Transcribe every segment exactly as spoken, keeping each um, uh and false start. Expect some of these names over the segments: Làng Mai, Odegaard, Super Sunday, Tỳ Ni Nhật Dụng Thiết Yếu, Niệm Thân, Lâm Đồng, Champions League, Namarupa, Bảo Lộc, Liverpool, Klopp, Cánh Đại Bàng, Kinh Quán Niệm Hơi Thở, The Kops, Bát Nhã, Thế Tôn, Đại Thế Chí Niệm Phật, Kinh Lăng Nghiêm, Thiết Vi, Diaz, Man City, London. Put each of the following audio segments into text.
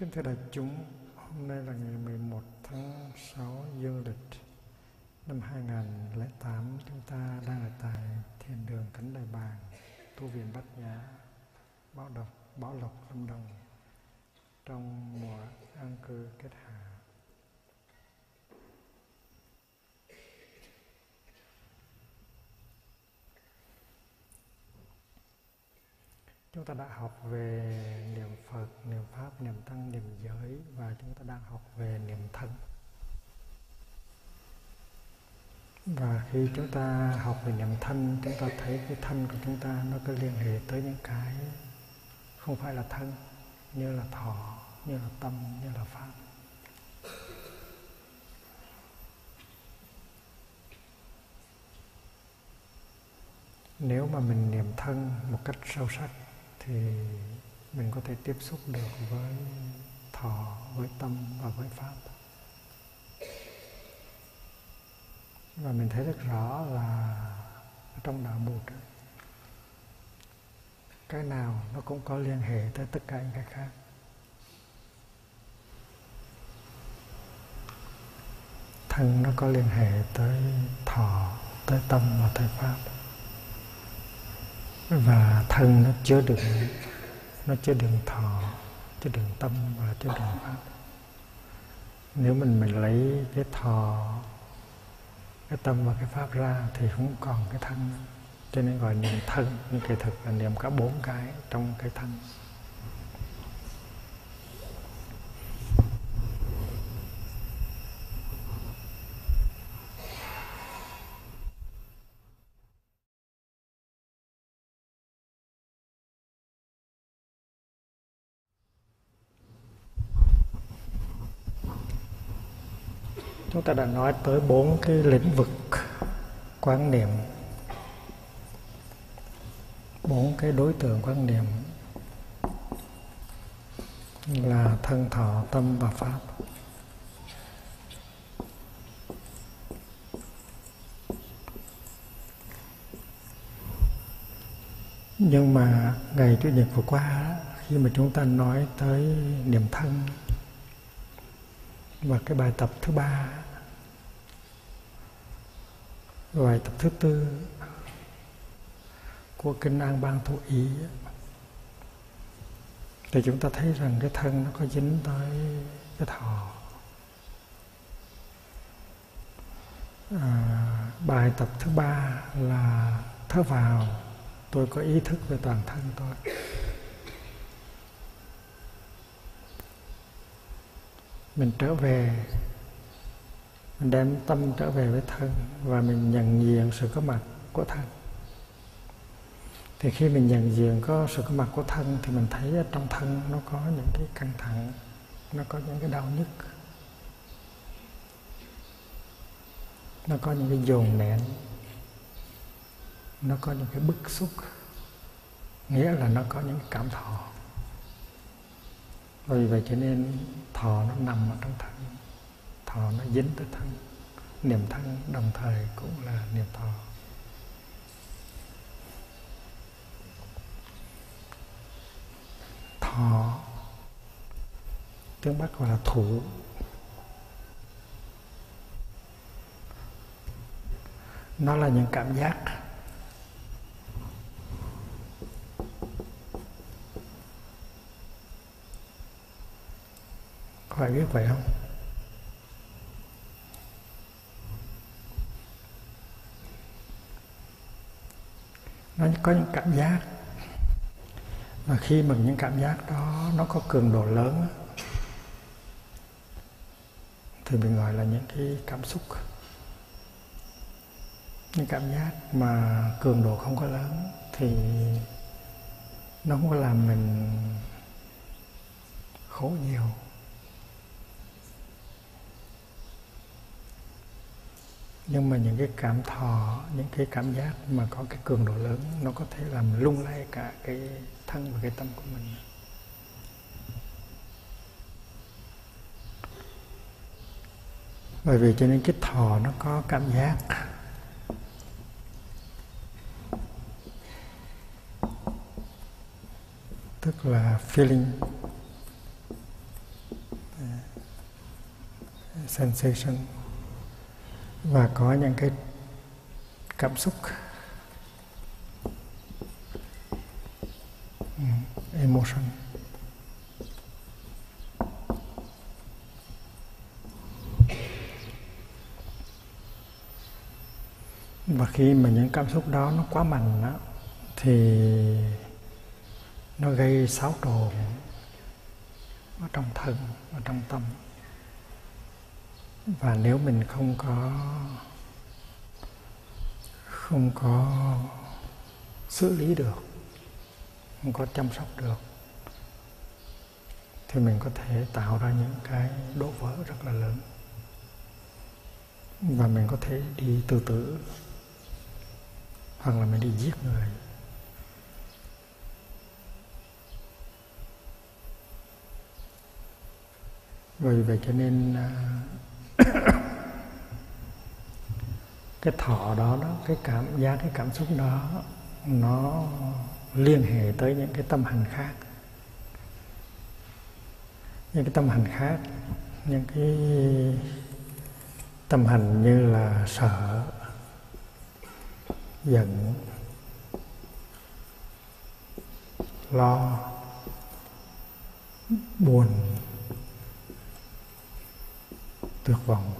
Kính thưa đại chúng, hôm nay là ngày mười một tháng sáu dương lịch năm hai nghìn không trăm lẻ tám. Chúng ta đang ở tại thiền đường Cánh Đại Bàng, tu viện Bát Nhã, Bảo Lộc, Bảo Lộc, Lâm Đồng, trong mùa an cư kết hạ. Chúng ta đã học về niệm Phật, niệm Pháp, niệm Tăng, niệm giới, và chúng ta đang học về niệm thân. Và khi chúng ta học về niệm thân, chúng ta thấy cái thân của chúng ta nó có liên hệ tới những cái không phải là thân, như là thọ, như là tâm, như là pháp. Nếu mà mình niệm thân một cách sâu sắc thì mình có thể tiếp xúc được với thọ, với tâm và với pháp. Và mình thấy rất rõ là trong đạo Bụt, cái nào nó cũng có liên hệ tới tất cả những cái khác. Thân nó có liên hệ tới thọ, tới tâm và tới pháp. Và thân nó chứa đựng, nó chứa đựng thọ, chứa đựng tâm và chứa đựng pháp. Nếu mình mình lấy cái thọ, cái tâm và cái pháp ra thì không còn cái thân, cho nên gọi niệm thân. Nhưng kỳ thực là niệm cả bốn cái trong cái thân. Chúng ta đã nói tới bốn cái lĩnh vực quán niệm, bốn cái đối tượng quán niệm là thân, thọ, tâm và pháp. Nhưng mà ngày Chủ nhật vừa qua, khi mà chúng ta nói tới niệm thân và cái bài tập thứ ba, bài tập thứ tư của Kinh An Bang Thủ Ý, thì chúng ta thấy rằng cái thân nó có dính tới cái thọ. À, bài tập thứ ba là thở vào, tôi có ý thức về toàn thân tôi. Mình trở về, mình đem tâm trở về với thân và mình nhận diện sự có mặt của thân. Thì khi mình nhận diện có sự có mặt của thân thì mình thấy trong thân nó có những cái căng thẳng, nó có những cái đau nhức, nó có những cái dồn nén, nó có những cái bức xúc, nghĩa là nó có những cảm thọ. Vì vậy cho nên thọ nó nằm ở trong thân, thọ nó dính tới thân, niệm thân đồng thời cũng là niệm thọ. Thọ, tiếng Bắc gọi là thủ. Nó là những cảm giác, các bạn biết vậy không? Nó có những cảm giác, mà khi mà những cảm giác đó nó có cường độ lớn thì mình gọi là những cái cảm xúc. Những cảm giác mà cường độ không có lớn thì nó không có làm mình khổ nhiều. Nhưng mà những cái cảm thọ, những cái cảm giác mà có cái cường độ lớn, nó có thể làm lung lay cả cái thân và cái tâm của mình. Bởi vì cho nên cái thọ nó có cảm giác, tức là feeling, sensation và có những cái cảm xúc, emotion. Và khi mà những cảm xúc đó nó quá mạnh đó, thì nó gây xáo trộn ở trong thân, ở trong tâm. Và nếu mình không có không có xử lý được, không có chăm sóc được, thì mình có thể tạo ra những cái đổ vỡ rất là lớn. Và mình có thể đi tự tử, hoặc là mình đi giết người. Vì vậy cho nên cái thọ đó, đó, cái cảm giác, cái cảm xúc đó, nó liên hệ tới những cái tâm hành khác. Những cái tâm hành khác, những cái tâm hành như là sợ, giận, lo, buồn, tuyệt vọng.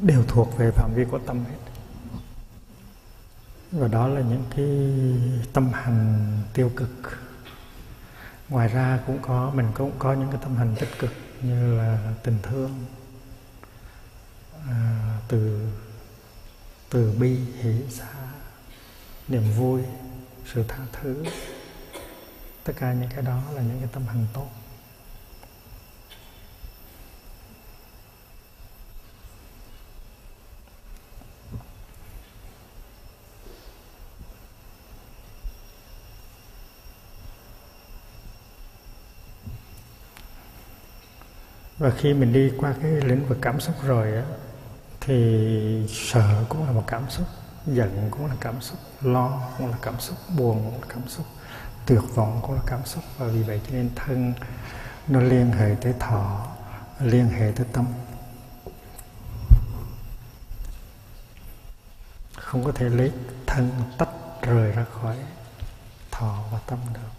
Đều thuộc về phạm vi của tâm hết. Và đó là những cái tâm hành tiêu cực. Ngoài ra cũng có, mình cũng có những cái tâm hành tích cực như là tình thương, à, từ, từ bi, hỷ xả, niềm vui, sự tha thứ. Tất cả những cái đó là những cái tâm hành tốt. Và khi mình đi qua cái lĩnh vực cảm xúc rồi á, thì sợ cũng là một cảm xúc, giận cũng là cảm xúc, lo cũng là cảm xúc, buồn cũng là cảm xúc, tuyệt vọng cũng là cảm xúc. Và vì vậy cho nên thân nó liên hệ tới thọ, liên hệ tới tâm. Không có thể lấy thân tách rời ra khỏi thọ và tâm được.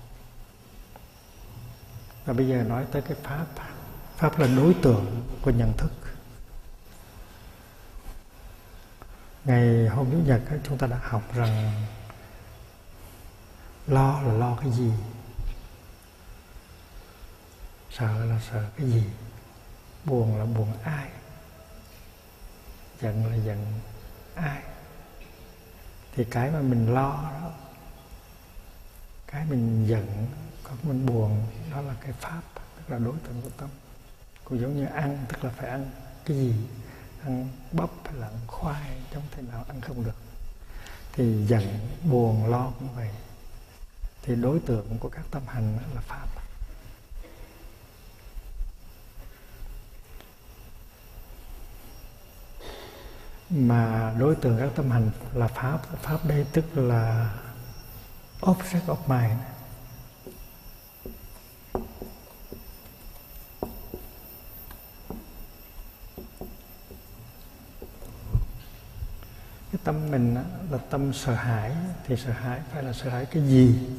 Và bây giờ nói tới cái pháp. Pháp là đối tượng của nhận thức. Ngày hôm Chủ nhật chúng ta đã học rằng lo là lo cái gì, sợ là sợ cái gì, buồn là buồn ai, giận là giận ai. Thì cái mà mình lo đó, cái mình giận, cái mình buồn, đó là cái pháp, tức là đối tượng của tâm. Cũng giống như ăn, tức là phải ăn cái gì, ăn bắp hay là ăn khoai, trong thế nào ăn không được. Thì giận, buồn, lo cũng vậy. Thì đối tượng của các tâm hành là pháp. Mà đối tượng các tâm hành là pháp, pháp đây tức là object of mind. Cái tâm mình là tâm sợ hãi, thì sợ hãi phải là sợ hãi cái gì?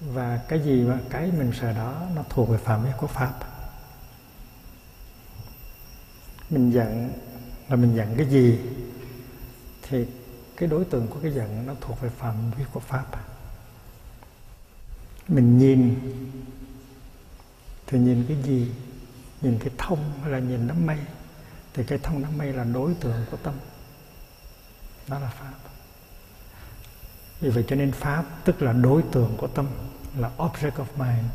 Và cái gì mà cái mình sợ đó nó thuộc về phạm vi của pháp. Mình giận là mình giận cái gì? Thì cái đối tượng của cái giận nó thuộc về phạm vi của pháp. Mình nhìn thì nhìn cái gì? Nhìn cái thông hay là nhìn đám mây? Thì cái thông đám mây là đối tượng của tâm. Đó là pháp. Vì vậy cho nên pháp tức là đối tượng của tâm, là object of mind.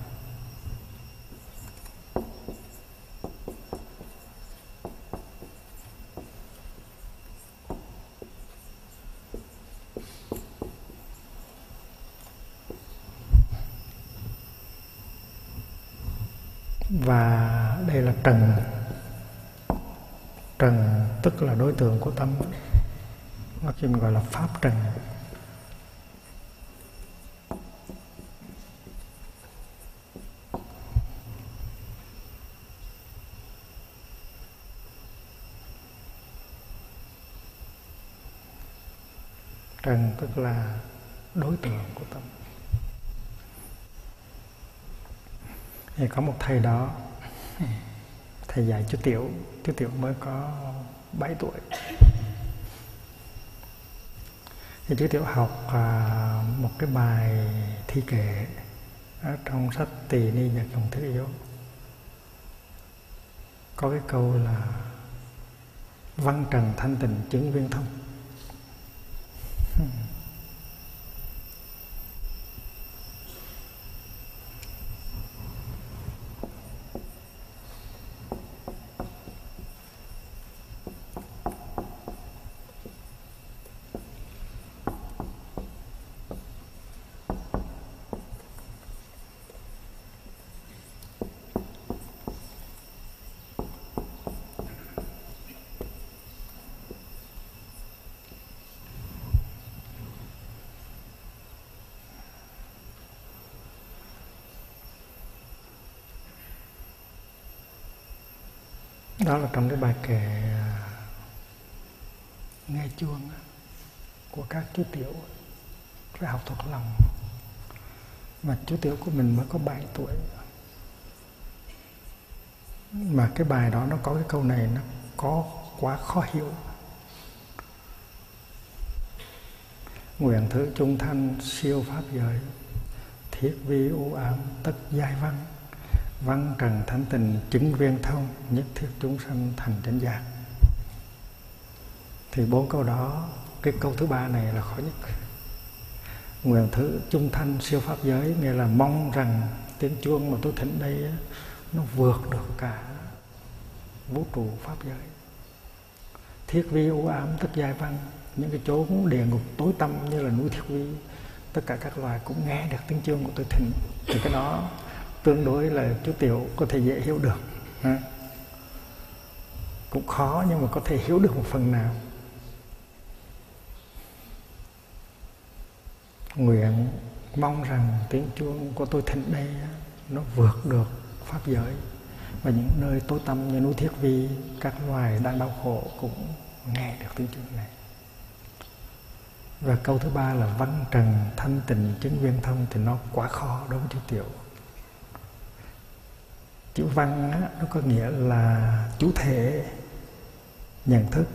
Và đây là trần. Trần tức là đối tượng của tâm, mà khi mình gọi là pháp trần. Trần tức là đối tượng của tâm. Thì có một thầy đó, thầy dạy chú Tiểu, chú Tiểu mới có bảy tuổi. Thì chú Tiểu học một cái bài thi kệ ở trong sách Tỳ Ni Nhật Dụng Thiết Yếu. Có cái câu là văn trần thanh tịnh chứng viên thông. Đó là trong cái bài kệ nghe chuông của các chú Tiểu, phải học thuộc lòng. Mà chú Tiểu của mình mới có bảy tuổi, mà cái bài đó nó có cái câu này, nó có quá khó hiểu. Nguyện thứ trung thanh siêu pháp giới, thiết vi u ám tất giai văn, văn trần thánh tình chứng viên thông, nhất thiết chúng sanh thành chánh giác. Thì bốn câu đó, cái câu thứ ba này là khó nhất. Nguyện thứ trung thanh siêu pháp giới, nghĩa là mong rằng tiếng chuông mà tôi thỉnh đây nó vượt được cả vũ trụ pháp giới. Thiết vi u ám tất giai văn, những cái chốn địa ngục tối tăm như là núi Thiết Vi, tất cả các loài cũng nghe được tiếng chuông của tôi thỉnh. Thì cái đó tương đối là chú Tiểu có thể dễ hiểu được, ha? Cũng khó nhưng mà có thể hiểu được một phần nào. Nguyện mong rằng tiếng chuông của tôi thỉnh đây nó vượt được pháp giới, và những nơi tối tăm như núi Thiết Vi, các loài đang đau khổ cũng nghe được tiếng chuông này. Và câu thứ ba là văn trần thanh tịnh chứng viên thông, thì nó quá khó đối với chú Tiểu. Chữ văn á, nó có nghĩa là chủ thể nhận thức,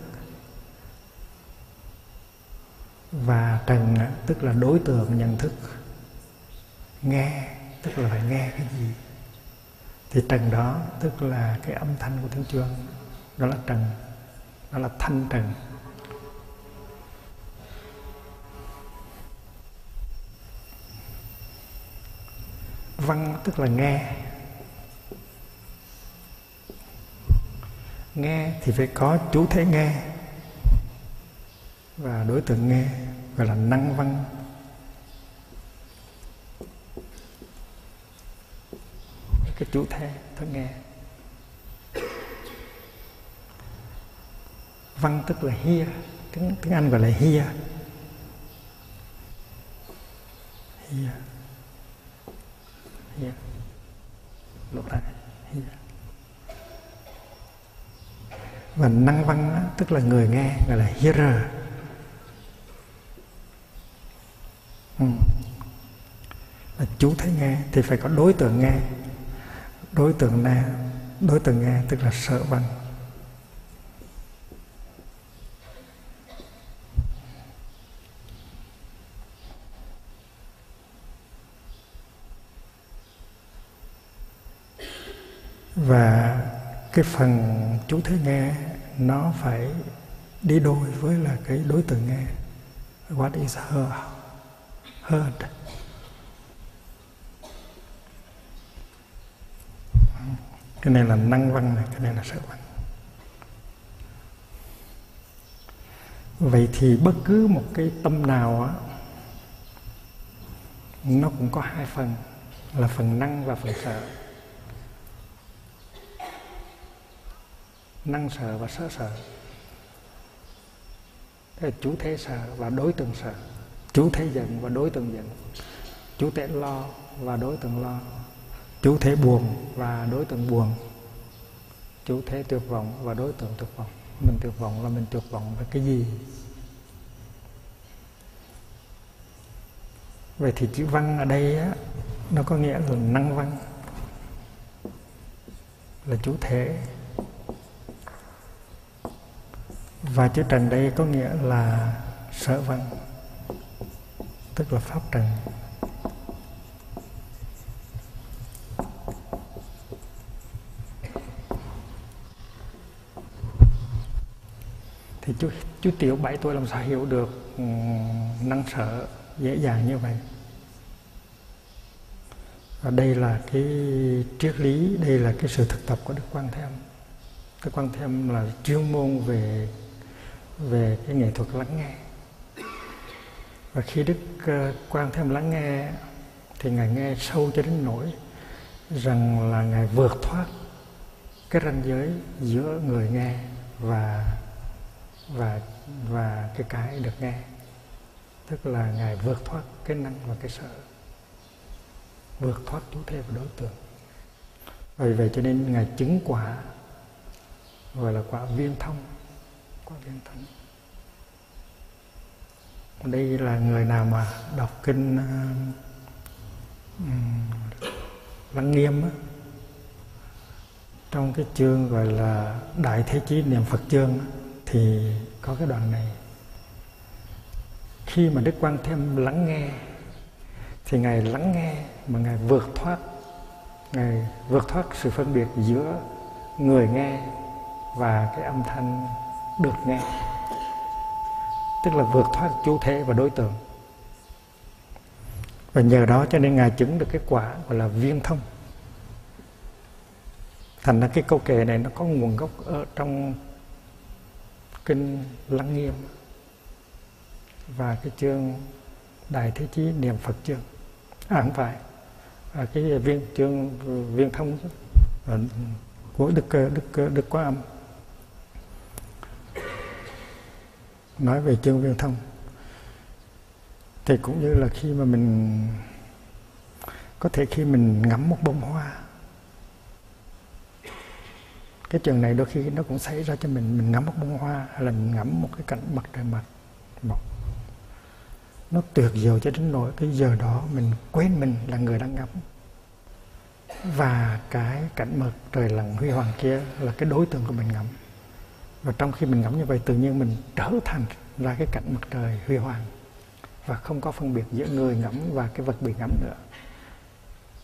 và trần á, tức là đối tượng nhận thức, nghe tức là phải nghe cái gì. Thì trần đó tức là cái âm thanh của tiếng chuông, đó là trần, đó là thanh trần. Văn tức là nghe. Nghe thì phải có chủ thể nghe và đối tượng nghe, gọi là năng văn. Cái chủ thể tôi nghe. Văn tức là hear, tiếng, tiếng Anh gọi là hear. Hear. Hear. Lỗ tai. Hear. Và năng văn đó, tức là người nghe, gọi là hearer. Ừ. Là chú thấy nghe thì phải có đối tượng nghe. Đối tượng nghe, đối tượng nghe tức là sở văn. Và cái phần chú thế nghe nó phải đi đôi với là cái đối tượng nghe. What is heard? Heard. Cái này là năng văn này, cái này là sở văn. Vậy thì bất cứ một cái tâm nào á, nó cũng có hai phần, là phần năng và phần sở. Năng sở và sở sở. Thế là chủ thể sở và đối tượng sở, chủ thể giận và đối tượng giận, chủ thể lo và đối tượng lo, chủ thể buồn và đối tượng buồn, chủ thể tuyệt vọng và đối tượng tuyệt vọng. Mình tuyệt vọng là mình tuyệt vọng về cái gì? Vậy thì chữ văn ở đây á, nó có nghĩa là năng văn, là chủ thể. Và chữ trần đây có nghĩa là sở văn, tức là pháp trần. Thì chú, chú tiểu bảy tuổi làm sao hiểu được năng sở dễ dàng như vậy. Và đây là cái triết lý, đây là cái sự thực tập của Đức Quan Thế Âm. Đức Quan Thế Âm là chuyên môn về về cái nghệ thuật lắng nghe. Và khi Đức Quan Thế Âm lắng nghe thì Ngài nghe sâu cho đến nỗi rằng là Ngài vượt thoát cái ranh giới giữa người nghe và và và cái cái được nghe, tức là Ngài vượt thoát cái năng và cái sở, vượt thoát chủ thể và đối tượng. Vì vậy cho nên Ngài chứng quả gọi là quả viên thông, quả viên thông. Đây là người nào mà đọc kinh uh, Lăng Nghiêm á, trong cái chương gọi là Đại Thế Chí Niệm Phật chương thì có cái đoạn này. Khi mà Đức Quan Thế Âm lắng nghe thì Ngài lắng nghe mà Ngài vượt thoát, Ngài vượt thoát sự phân biệt giữa người nghe và cái âm thanh được nghe, tức là vượt thoát chủ thể và đối tượng. Và nhờ đó cho nên Ngài chứng được cái quả gọi là viên thông. Thành ra cái câu kệ này nó có nguồn gốc ở trong Kinh Lăng Nghiêm và cái chương Đại Thế Chí Niệm Phật chương. À không phải, à, cái viên chương viên thông của Đức Đức Đức Quá Âm. Nói về chương viên thông thì cũng như là khi mà mình có thể khi mình ngắm một bông hoa, cái trường này đôi khi nó cũng xảy ra cho mình. Mình ngắm một bông hoa hay là mình ngắm một cái cảnh mặt trời mặt mọc, nó tuyệt diệu cho đến nỗi cái giờ đó mình quên mình là người đang ngắm, và cái cảnh mặt trời lặn huy hoàng kia là cái đối tượng của mình ngắm. Và trong khi mình ngắm như vậy, tự nhiên mình trở thành ra cái cảnh mặt trời huy hoàng, và không có phân biệt giữa người ngắm và cái vật bị ngắm nữa.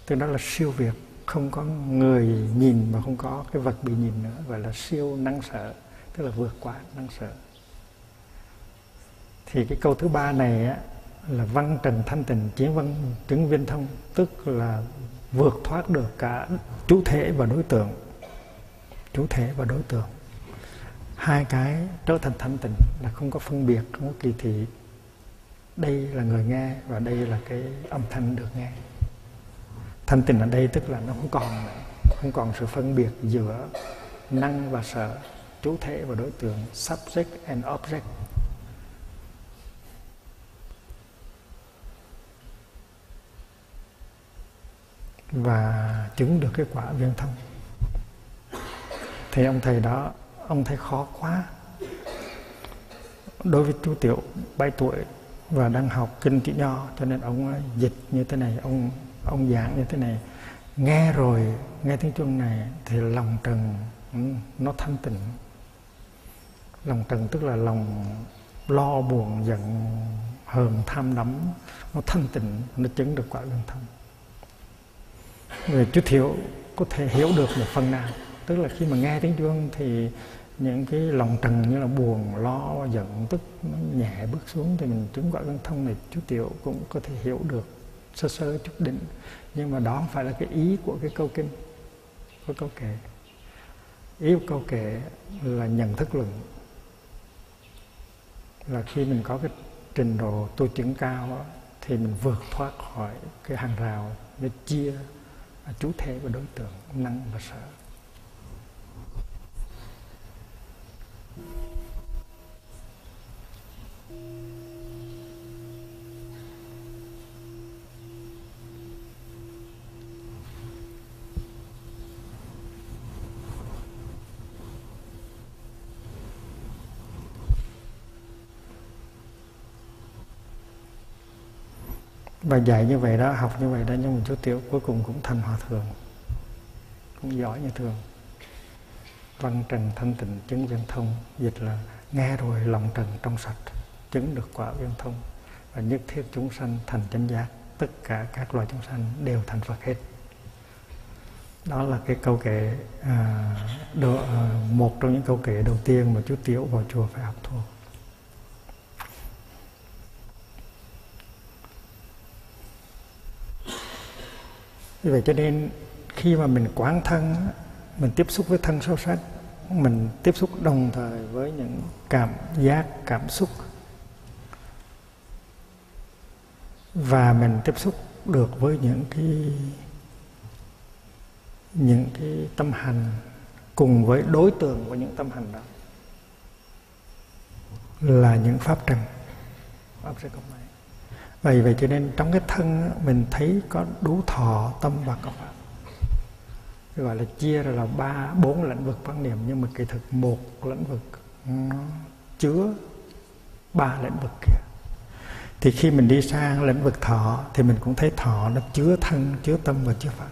Từ đó là siêu việt, không có người nhìn mà không có cái vật bị nhìn nữa, gọi là siêu năng sở, tức là vượt quá năng sở. Thì cái câu thứ ba này á, là văn trần thanh tịnh chiến văn chứng viên thông, tức là vượt thoát được cả chủ thể và đối tượng, chủ thể và đối tượng hai cái trở thành thanh tịnh, là không có phân biệt, không có kỳ thị. Đây là người nghe và đây là cái âm thanh được nghe. Thanh tịnh ở đây tức là nó không còn không còn sự phân biệt giữa năng và sở, chủ thể và đối tượng, subject and object. Và chứng được cái quả viên thông. Thì ông thầy đó, ông thấy khó quá. Đối với chú tiểu bảy tuổi và đang học kinh chữ Nho, cho nên ông dịch như thế này, ông ông giảng như thế này. Nghe rồi, nghe tiếng chuông này thì lòng trần nó thanh tịnh. Lòng trần tức là lòng lo buồn giận hờn tham đắm, nó thanh tịnh, nó chứng được quả viên thông. Người chú thiểu có thể hiểu được một phần nào, tức là khi mà nghe tiếng chuông thì những cái lòng trần như là buồn, lo, giận, tức nó nhẹ bước xuống, thì mình chứng quả viên thông này chú tiểu cũng có thể hiểu được sơ sơ chút đỉnh. Nhưng mà đó không phải là cái ý của cái câu kinh, của câu kệ. Ý của câu kệ là nhận thức luận, là khi mình có cái trình độ tu chứng cao đó, thì mình vượt thoát khỏi cái hàng rào để chia chủ thể và đối tượng, năng và sở. Và dạy như vậy đó, học như vậy đó, nhưng mà chú Tiểu cuối cùng cũng thành hòa thượng, cũng giỏi như thường. Văn trần thanh tịnh chứng viên thông, dịch là nghe rồi lòng trần trong sạch, chứng được quả viên thông, và nhất thiết chúng sanh thành chánh giác, tất cả các loài chúng sanh đều thành Phật hết. Đó là cái câu kệ à, đồ, à, một trong những câu kệ đầu tiên mà chú Tiểu vào chùa phải học thuộc. Vì vậy cho nên khi mà mình quán thân, mình tiếp xúc với thân sâu sắc, mình tiếp xúc đồng thời với những cảm giác, cảm xúc, và mình tiếp xúc được với những cái những cái tâm hành cùng với đối tượng của những tâm hành đó là những pháp trần. Pháp sẽ không phải. Vậy vậy cho nên trong cái thân mình thấy có đủ thọ, tâm và công pháp. Gọi là chia ra là ba, bốn lĩnh vực quán niệm, nhưng mà kỳ thực một lĩnh vực nó chứa ba lĩnh vực kia. Thì khi mình đi sang lĩnh vực thọ thì mình cũng thấy thọ nó chứa thân, chứa tâm và chứa pháp.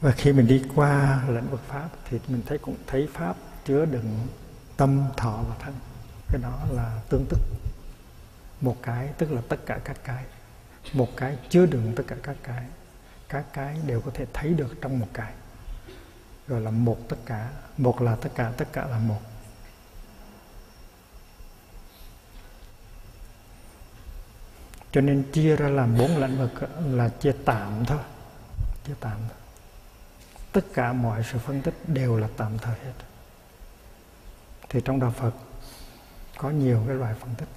Và khi mình đi qua lĩnh vực pháp thì mình thấy cũng thấy pháp chứa đựng tâm, thọ và thân. Cái đó là tương tức. Một cái tức là tất cả các cái. Một cái chứa đựng tất cả các cái. Các cái đều có thể thấy được trong một cái. Gọi là một tất cả. Một là tất cả, tất cả là một. Cho nên chia ra làm bốn lĩnh vực là chia tạm thôi. Chia tạm thôi. Tất cả mọi sự phân tích đều là tạm thời hết. Thì trong Đạo Phật có nhiều cái loại phân tích.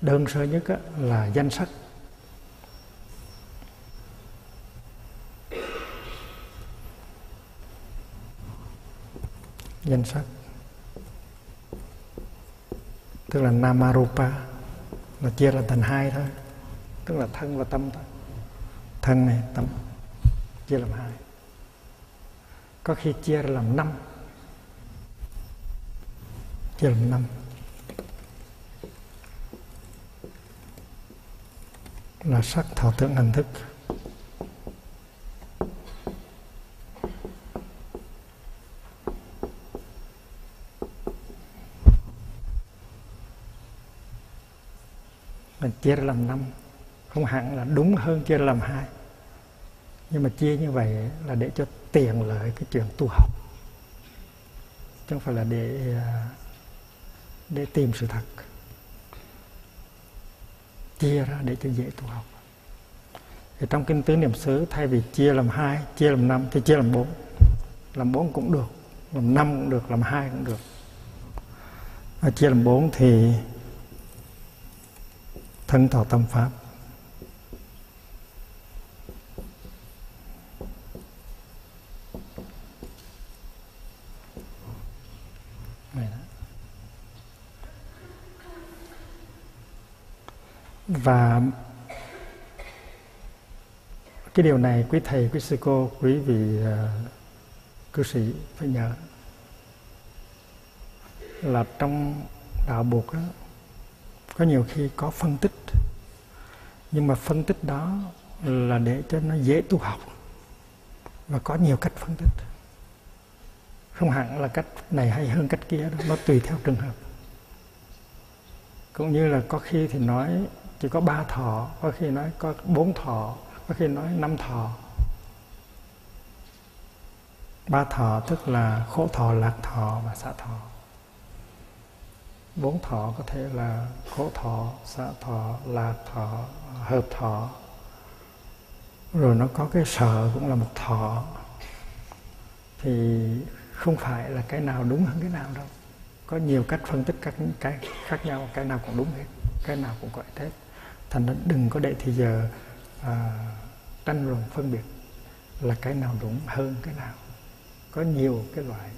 Đơn sơ nhất là danh sắc. Danh sắc tức là namarupa, là chia là thành hai thôi, tức là thân và tâm thôi. Thân này, tâm chia làm hai, có khi chia ra làm năm, chia làm năm là sắc thọ tưởng hành thức. Mình chia ra làm năm, không hẳn là đúng hơn chia ra làm hai, nhưng mà chia như vậy là để cho tiện lợi cái chuyện tu học, chứ không phải là để để tìm sự thật. Chia ra để cho dễ tu học. Thì trong kinh Tứ Niệm xứ thay vì chia làm hai, chia làm năm thì chia làm bốn. Làm bốn cũng được, làm năm cũng được, làm hai cũng được. Và chia làm bốn thì thân thọ tâm pháp. Và cái điều này quý thầy, quý sư cô, quý vị uh, cư sĩ phải nhớ là trong đạo buộc đó, có nhiều khi có phân tích, nhưng mà phân tích đó là để cho nó dễ tu học, và có nhiều cách phân tích, không hẳn là cách này hay hơn cách kia đó, nó tùy theo trường hợp. Cũng như là có khi thì nói chỉ có ba thọ, có khi nói có bốn thọ, có khi nói năm thọ. Ba thọ tức là khổ thọ, lạc thọ và xả thọ. Bốn thọ có thể là khổ thọ, xả thọ, lạc thọ, hợp thọ. Rồi nó có cái sở cũng là một thọ. Thì không phải là cái nào đúng hơn cái nào đâu. Có nhiều cách phân tích các cái khác nhau, cái nào cũng đúng hết, cái nào cũng có hết. Thành ra đừng có để thì giờ à, tranh luận phân biệt là cái nào đúng hơn cái nào. Có nhiều cái loại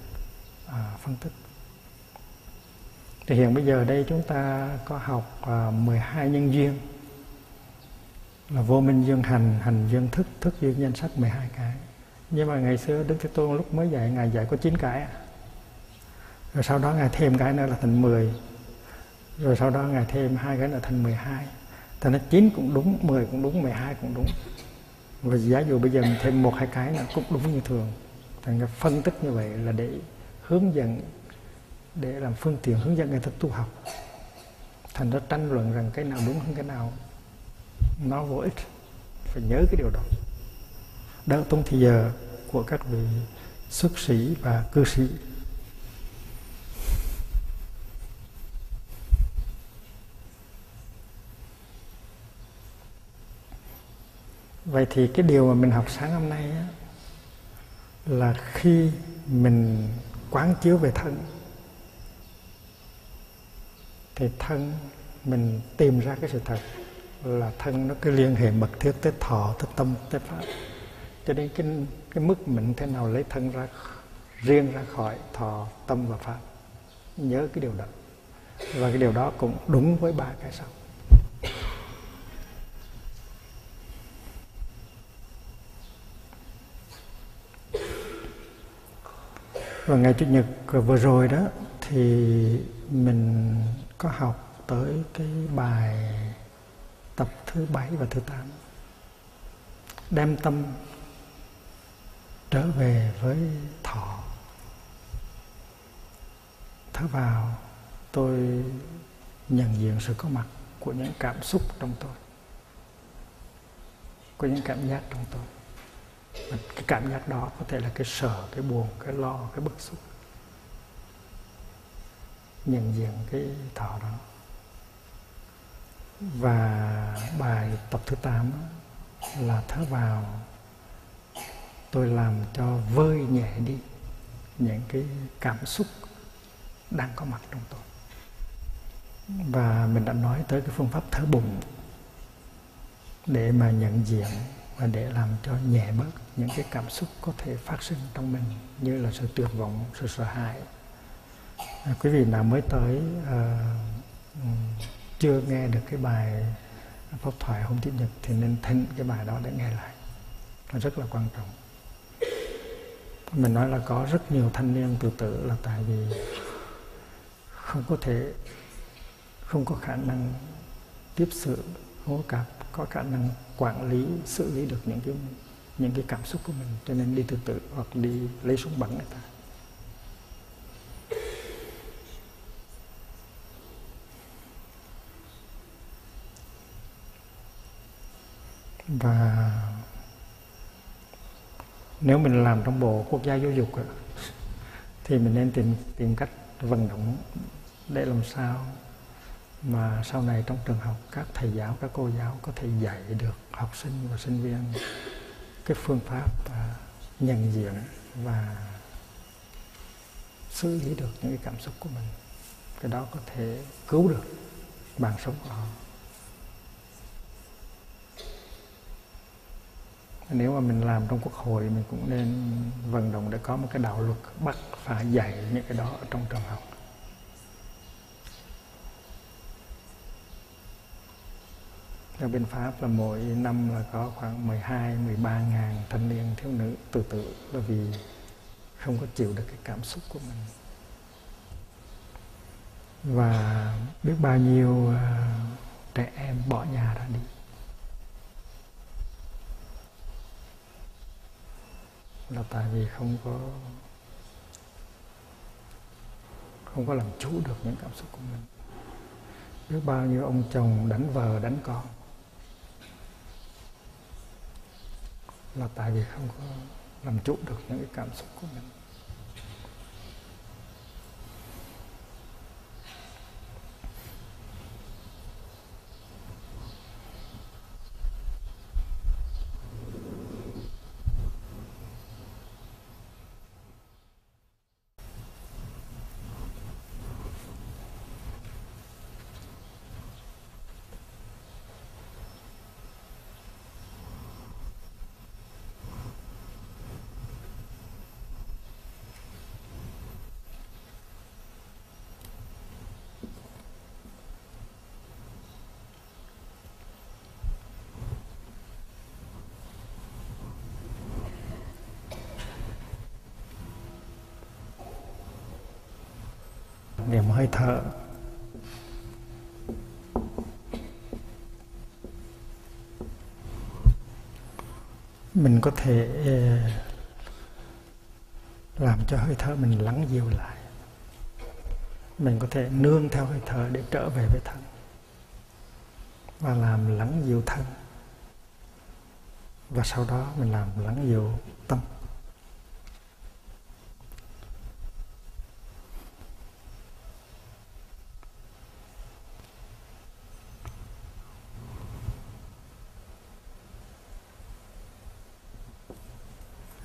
à, phân tích. Thì hiện bây giờ đây chúng ta có học à, mười hai nhân duyên, là vô minh duyên hành, hành duyên thức, thức duyên danh sắc, mười hai cái. Nhưng mà ngày xưa Đức Thế Tôn lúc mới dạy, Ngài dạy có chín cái. Rồi sau đó Ngài thêm cái nữa là thành mười. Rồi sau đó Ngài thêm hai cái nữa thành mười hai. Ta nói chín cũng đúng, mười cũng đúng, mười hai cũng đúng. Và giả dụ bây giờ mình thêm một hai cái nó cũng đúng như thường. Thành ra phân tích như vậy là để hướng dẫn, để làm phương tiện hướng dẫn người ta tu học. Thành ra tranh luận rằng cái nào đúng hơn cái nào nó vô ích. Phải nhớ cái điều đó. Đạo tông thì giờ của các vị xuất sĩ và cư sĩ. Vậy thì cái điều mà mình học sáng hôm nay á, là khi mình quán chiếu về thân thì thân mình tìm ra cái sự thật là thân nó cứ liên hệ mật thiết tới thọ, tới tâm, tới pháp. Cho nên cái, cái mức mình thế nào lấy thân ra riêng ra khỏi thọ, tâm và pháp. Nhớ cái điều đó. Và cái điều đó cũng đúng với ba cái sau. Và ngày Chủ nhật vừa rồi đó thì mình có học tới cái bài tập thứ bảy và thứ tám, đem tâm trở về với thọ. Thở vào, tôi nhận diện sự có mặt của những cảm xúc trong tôi, của những cảm giác trong tôi. Và cái cảm giác đó có thể là cái sợ, cái buồn, cái lo, cái bức xúc. Nhận diện cái thọ đó. Và bài tập thứ tám là thở vào, tôi làm cho vơi nhẹ đi những cái cảm xúc đang có mặt trong tôi. Và mình đã nói tới cái phương pháp thở bụng để mà nhận diện và để làm cho nhẹ bớt những cái cảm xúc có thể phát sinh trong mình, như là sự tuyệt vọng, sự sợ hãi. À, quý vị nào mới tới uh, chưa nghe được cái bài pháp thoại hôm Chủ nhật thì nên thính cái bài đó để nghe lại. Nó rất là quan trọng. Mình nói là có rất nhiều thanh niên tự tử là tại vì không có thể, không có khả năng tiếp xử, không có, có khả năng quản lý, xử lý được những cái, những cái cảm xúc của mình, cho nên đi tự tử hoặc đi lấy súng bắn người ta. Và nếu mình làm trong bộ quốc gia giáo dục thì mình nên tìm, tìm cách vận động để làm sao mà sau này trong trường học các thầy giáo, các cô giáo có thể dạy được học sinh và sinh viên cái phương pháp nhận diện và xử lý được những cái cảm xúc của mình. Cái đó có thể cứu được mạng sống của họ. Nếu mà mình làm trong quốc hội, mình cũng nên vận động để có một cái đạo luật bắt phải dạy những cái đó ở trong trường học. Ở bên Pháp là mỗi năm là có khoảng mười hai, mười ba ngàn thanh niên thiếu nữ tự tử là vì không có chịu được cái cảm xúc của mình. Và biết bao nhiêu trẻ em bỏ nhà ra đi. Là tại vì không có không có làm chủ được những cảm xúc của mình. Biết bao nhiêu ông chồng đánh vợ, đánh con là tại vì không có làm chủ được những cái cảm xúc của mình. Niệm hơi thở mình có thể làm cho hơi thở mình lắng dịu lại. Mình có thể nương theo hơi thở để trở về với thân và làm lắng dịu thân, và sau đó mình làm lắng dịu tâm.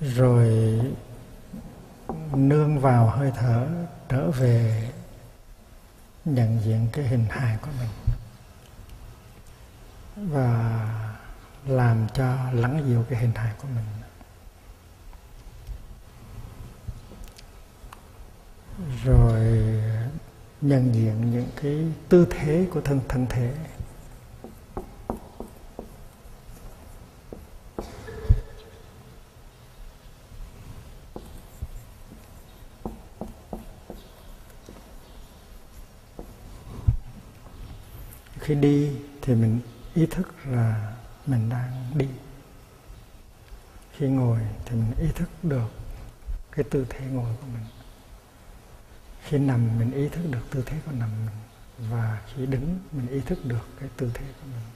Rồi nương vào hơi thở trở về nhận diện cái hình hài của mình và làm cho lắng dịu cái hình hài của mình. Rồi nhận diện những cái tư thế của thân thân thể. Khi đi thì mình ý thức là mình đang đi. Khi ngồi thì mình ý thức được cái tư thế ngồi của mình. Khi nằm mình ý thức được tư thế của nằm mình. Và khi đứng mình ý thức được cái tư thế của mình.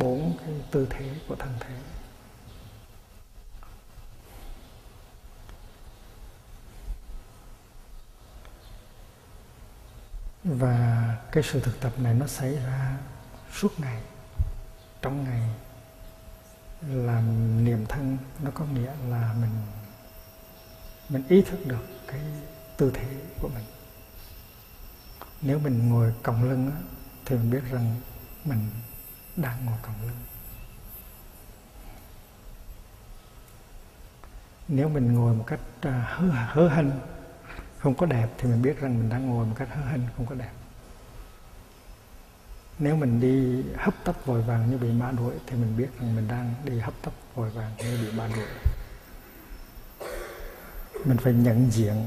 Bốn cái tư thế của thân thể. Và cái sự thực tập này nó xảy ra suốt ngày, trong ngày. Làm niệm thân nó có nghĩa là mình mình ý thức được cái tư thế của mình. Nếu mình ngồi còng lưng á, thì mình biết rằng mình đang ngồi còng lưng. Nếu mình ngồi một cách hớ, hớ hênh, không có đẹp, thì mình biết rằng mình đang ngồi một cách hớ hênh, không có đẹp. Nếu mình đi hấp tấp vội vàng như bị ma đuổi, thì mình biết rằng mình đang đi hấp tấp vội vàng như bị ma đuổi. Mình phải nhận diện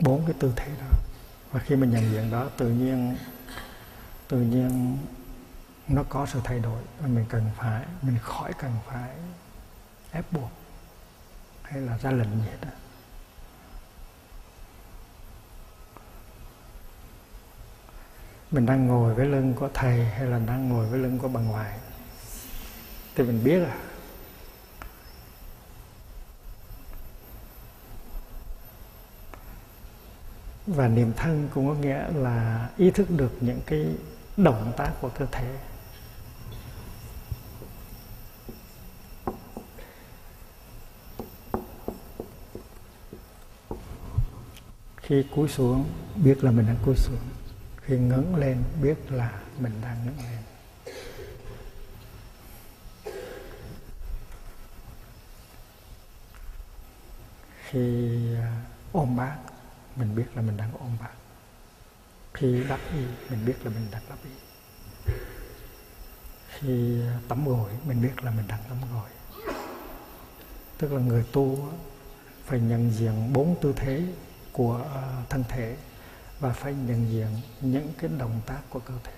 bốn cái tư thế đó. Và khi mình nhận diện đó, tự nhiên tự nhiên nó có sự thay đổi. Và mình cần phải, mình khỏi cần phải ép buộc hay là ra lệnh gì hết đó. Mình đang ngồi với lưng của thầy hay là đang ngồi với lưng của bà ngoại thì mình biết à. Và niệm thân cũng có nghĩa là ý thức được những cái động tác của cơ thể. Khi cúi xuống biết là mình đang cúi xuống. Khi ngẩng lên, biết là mình đang ngẩng lên. Khi ôm bác, mình biết là mình đang ôm bác. Khi đắp y, mình biết là mình đang đắp y. Khi tắm gội, mình biết là mình đang tắm gội. Tức là người tu phải nhận diện bốn tư thế của thân thể, và phải nhận diện những cái động tác của cơ thể.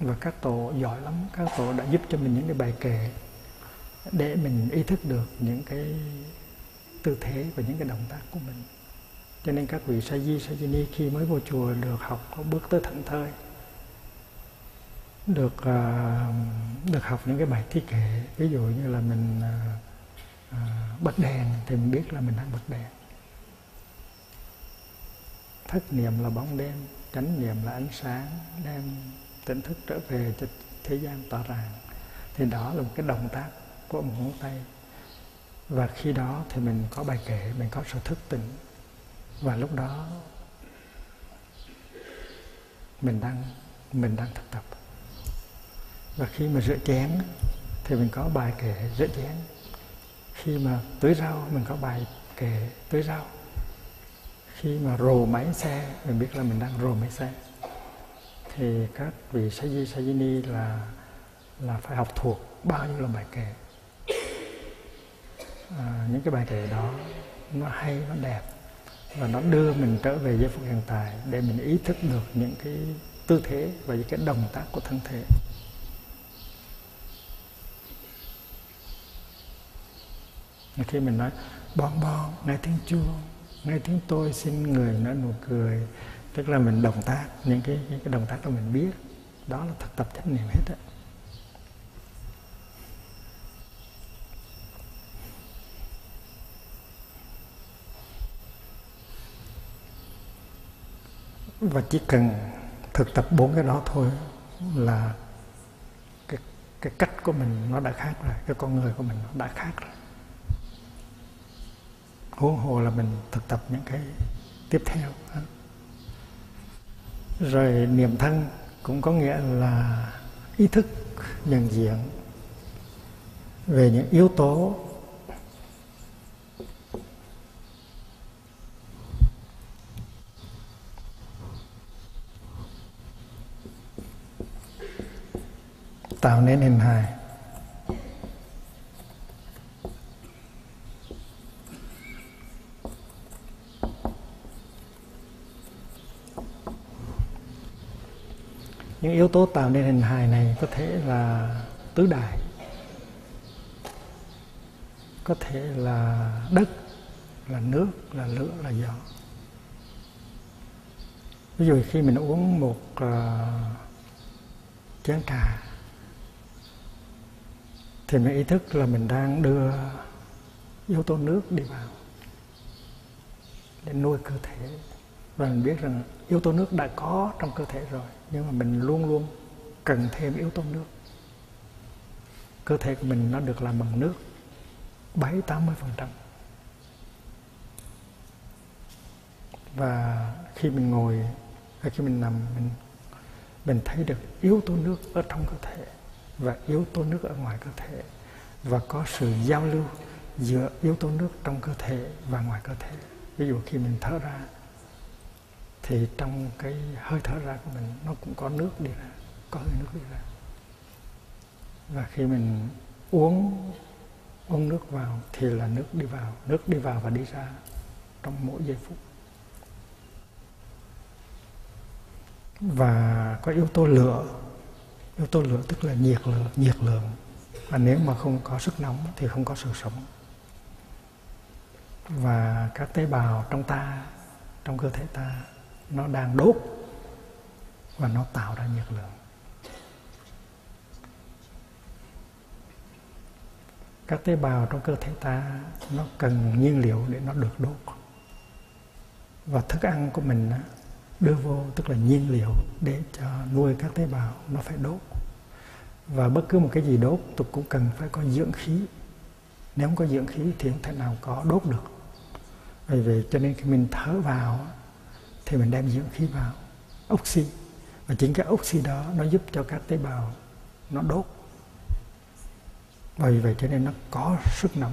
Và các tổ giỏi lắm, các tổ đã giúp cho mình những cái bài kệ để mình ý thức được những cái tư thế và những cái động tác của mình. Cho nên các vị sa di sa di ni khi mới vô chùa được học có bước tới thảnh thơi, được uh, được học những cái bài thi kệ. Ví dụ như là mình uh, À, bật đèn thì mình biết là mình đang bật đèn. Thất niệm là bóng đêm, chánh niệm là ánh sáng đem tỉnh thức trở về cho thế gian tỏ ràng. Thì đó là một cái động tác của một ngón tay. Và khi đó thì mình có bài kệ, mình có sự thức tỉnh. Và lúc đó mình đang mình đang thực tập. Và khi mà rửa chén thì mình có bài kệ rửa chén. Khi mà tưới rau, mình có bài kệ tưới rau. Khi mà rồ máy xe, mình biết là mình đang rồ máy xe. Thì các vị sa di sa di ni là, là phải học thuộc bao nhiêu là bài kệ. À, những cái bài kệ đó, nó hay, nó đẹp. và nó đưa mình trở về giây phút hiện tại để mình ý thức được những cái tư thế và những cái động tác của thân thể. Khi mình nói bon bon, nghe tiếng chuông, nghe tiếng tôi xin người nở nụ cười, tức là mình động tác, những cái, những cái động tác đó mình biết, đó là thực tập chánh niệm hết á. Và chỉ cần thực tập bốn cái đó thôi là cái, cái cách của mình nó đã khác rồi, cái con người của mình nó đã khác rồi. Huống hồ là mình thực tập những cái tiếp theo. Rồi niệm thân cũng có nghĩa là ý thức nhận diện về những yếu tố tạo nên hình hài. Những yếu tố tạo nên hình hài này có thể là tứ đại, có thể là đất, là nước, là lửa, là gió. Ví dụ khi mình uống một uh, chén trà thì mình ý thức là mình đang đưa yếu tố nước đi vào để nuôi cơ thể. Và mình biết rằng yếu tố nước đã có trong cơ thể rồi, nhưng mà mình luôn luôn cần thêm yếu tố nước. Cơ thể của mình nó được làm bằng nước bảy tám mươi phần trăm. Và khi mình ngồi, hay khi mình nằm, mình, mình thấy được yếu tố nước ở trong cơ thể và yếu tố nước ở ngoài cơ thể, và có sự giao lưu giữa yếu tố nước trong cơ thể và ngoài cơ thể. Ví dụ khi mình thở ra thì trong cái hơi thở ra của mình nó cũng có nước đi ra, có hơi nước đi ra. Và khi mình uống uống nước vào thì là nước đi vào, nước đi vào và đi ra trong mỗi giây phút. Và có yếu tố lửa, yếu tố lửa tức là nhiệt lượng, nhiệt lượng. Và nếu mà không có sức nóng thì không có sự sống. Và các tế bào trong ta, trong cơ thể ta, nó đang đốt và nó tạo ra nhiệt lượng. Các tế bào trong cơ thể ta nó cần nhiên liệu để nó được đốt. Và thức ăn của mình đưa vô tức là nhiên liệu để cho nuôi các tế bào, nó phải đốt. Và bất cứ một cái gì đốt tôi cũng cần phải có dưỡng khí. Nếu không có dưỡng khí thì không thể nào có đốt được. Bởi vì cho nên khi mình thở vào thì mình đem dưỡng khí vào, oxy, và chính cái oxy đó nó giúp cho các tế bào nó đốt. Bởi vì vậy cho nên nó có sức nóng,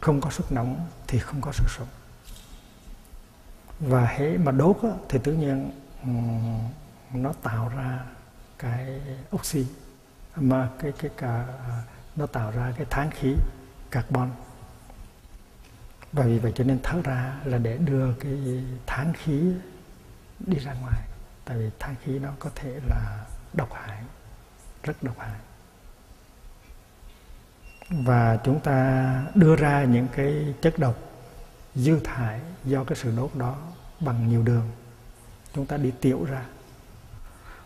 không có sức nóng thì không có sự sống. Và hễ mà đốt á, thì tự nhiên nó tạo ra cái oxy, mà cái cái cả nó tạo ra cái tán khí carbon. Bởi vì vậy cho nên thở ra là để đưa cái tán khí đi ra ngoài. Tại vì tán khí nó có thể là độc hại, rất độc hại. Và chúng ta đưa ra những cái chất độc dư thải do cái sự đốt đó bằng nhiều đường. Chúng ta đi tiểu ra,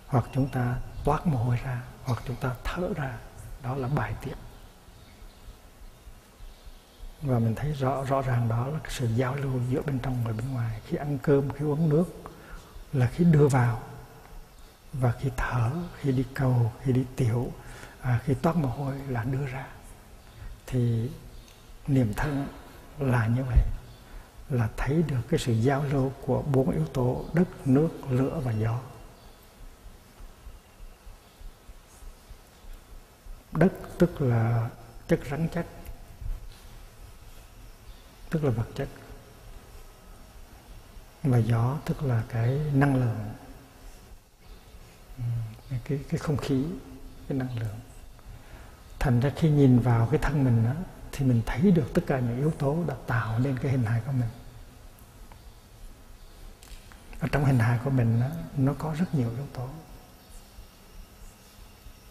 hoặc chúng ta toát mồ hôi ra, hoặc chúng ta thở ra. Đó là bài tiết. Và mình thấy rõ rõ ràng đó là sự giao lưu giữa bên trong và bên ngoài. Khi ăn cơm, khi uống nước là khi đưa vào, và khi thở, khi đi cầu, khi đi tiểu, à, khi toát mồ hôi là đưa ra. Thì niệm thân là như vậy, là thấy được cái sự giao lưu của bốn yếu tố đất, nước, lửa và gió. Đất tức là chất rắn chắc, tức là vật chất, và gió tức là cái năng lượng, cái, cái không khí, cái năng lượng. Thành ra khi nhìn vào cái thân mình đó, thì mình thấy được tất cả những yếu tố đã tạo nên cái hình hài của mình. Ở trong hình hài của mình đó, nó có rất nhiều yếu tố.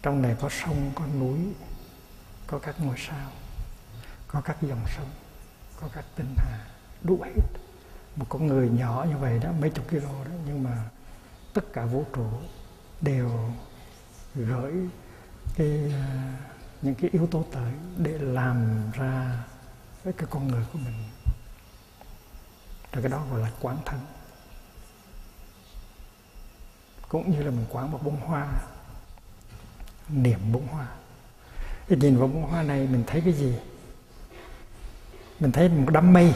Trong này có sông, có núi, có các ngôi sao, có các dòng sông, có các tinh hà, đủ hết. Một con người nhỏ như vậy đó, mấy chục kilo đó, nhưng mà tất cả vũ trụ đều gửi cái, những cái yếu tố tới để làm ra với cái con người của mình. Rồi cái đó gọi là quán thân. Cũng như là mình quán một bông hoa, niệm bông hoa. Thì nhìn vào bông hoa này mình thấy cái gì? Mình thấy một đám mây.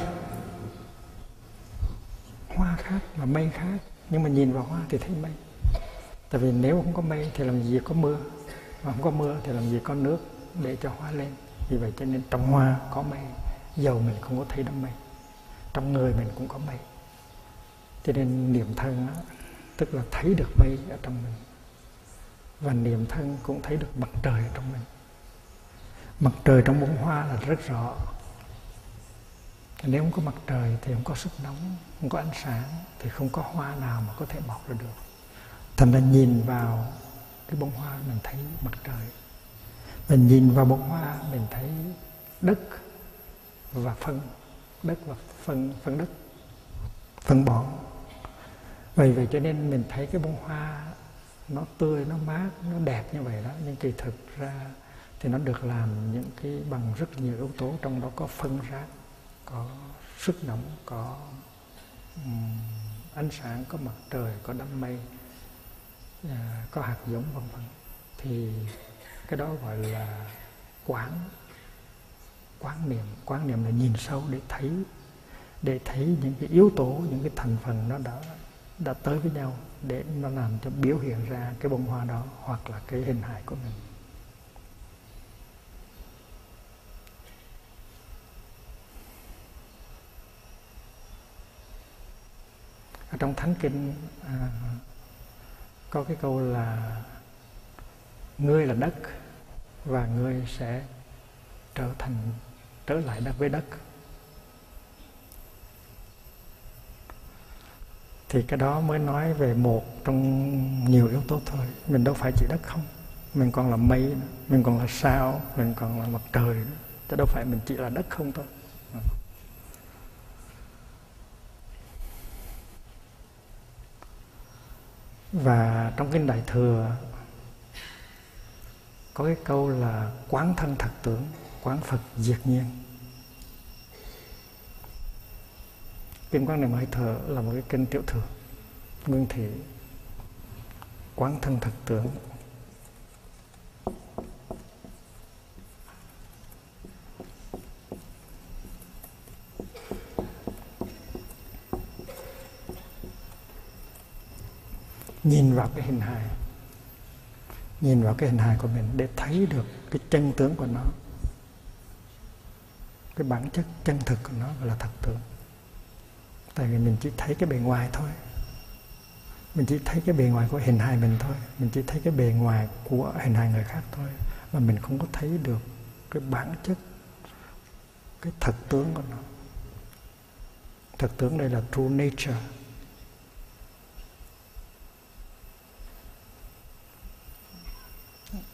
Hoa khác và mây khác, nhưng mà nhìn vào hoa thì thấy mây. Tại vì nếu không có mây thì làm gì có mưa, mà không có mưa thì làm gì có nước để cho hoa lên. Vì vậy cho nên trong hoa có mây, dầu mình không có thấy đám mây, trong người mình cũng có mây. Cho nên niệm thân đó, tức là thấy được mây ở trong mình. Và niệm thân cũng thấy được mặt trời ở trong mình. Mặt trời trong bông hoa là rất rõ. Nếu không có mặt trời thì không có sức nóng, không có ánh sáng, thì không có hoa nào mà có thể mọc ra được. Thành ra nhìn vào cái bông hoa mình thấy mặt trời. Mình nhìn vào bông hoa mình thấy đất và phân, đất và phân, phân đất, phân bón. Vậy vậy cho nên mình thấy cái bông hoa nó tươi, nó mát, nó đẹp như vậy đó. Nhưng kỳ thực ra thì nó được làm những cái bằng rất nhiều yếu tố, trong đó có phân rác, có sức nóng, có um, ánh sáng, có mặt trời, có đám mây, uh, có hạt giống vân vân. Thì cái đó gọi là quán, quán niệm. Quán niệm là nhìn sâu để thấy, để thấy những cái yếu tố, những cái thành phần nó đã đã tới với nhau để nó làm cho biểu hiện ra cái bông hoa đó hoặc là cái hình hài của mình. Ở trong Thánh Kinh à, có cái câu là ngươi là đất và ngươi sẽ trở thành trở lại đất với đất. Thì cái đó mới nói về một trong nhiều yếu tố thôi. Mình đâu phải chỉ đất không, mình còn là mây nữa, mình còn là sao, mình còn là mặt trời nữa. Chứ đâu phải mình chỉ là đất không thôi. Và trong Kinh Đại Thừa có cái câu là quán thân thật tưởng, quán Phật diệt nhiên. Kinh Quán Niệm Hơi Thở là một cái kinh tiểu thừa, nguyên thủy, quán thân thật tưởng. Nhìn vào cái hình hài, nhìn vào cái hình hài của mình để thấy được cái chân tướng của nó, cái bản chất chân thực của nó gọi là thật tướng. Tại vì mình chỉ thấy cái bề ngoài thôi, mình chỉ thấy cái bề ngoài của hình hài mình thôi, mình chỉ thấy cái bề ngoài của hình hài người khác thôi, mà mình không có thấy được cái bản chất, cái thật tướng của nó. Thật tướng đây là true nature.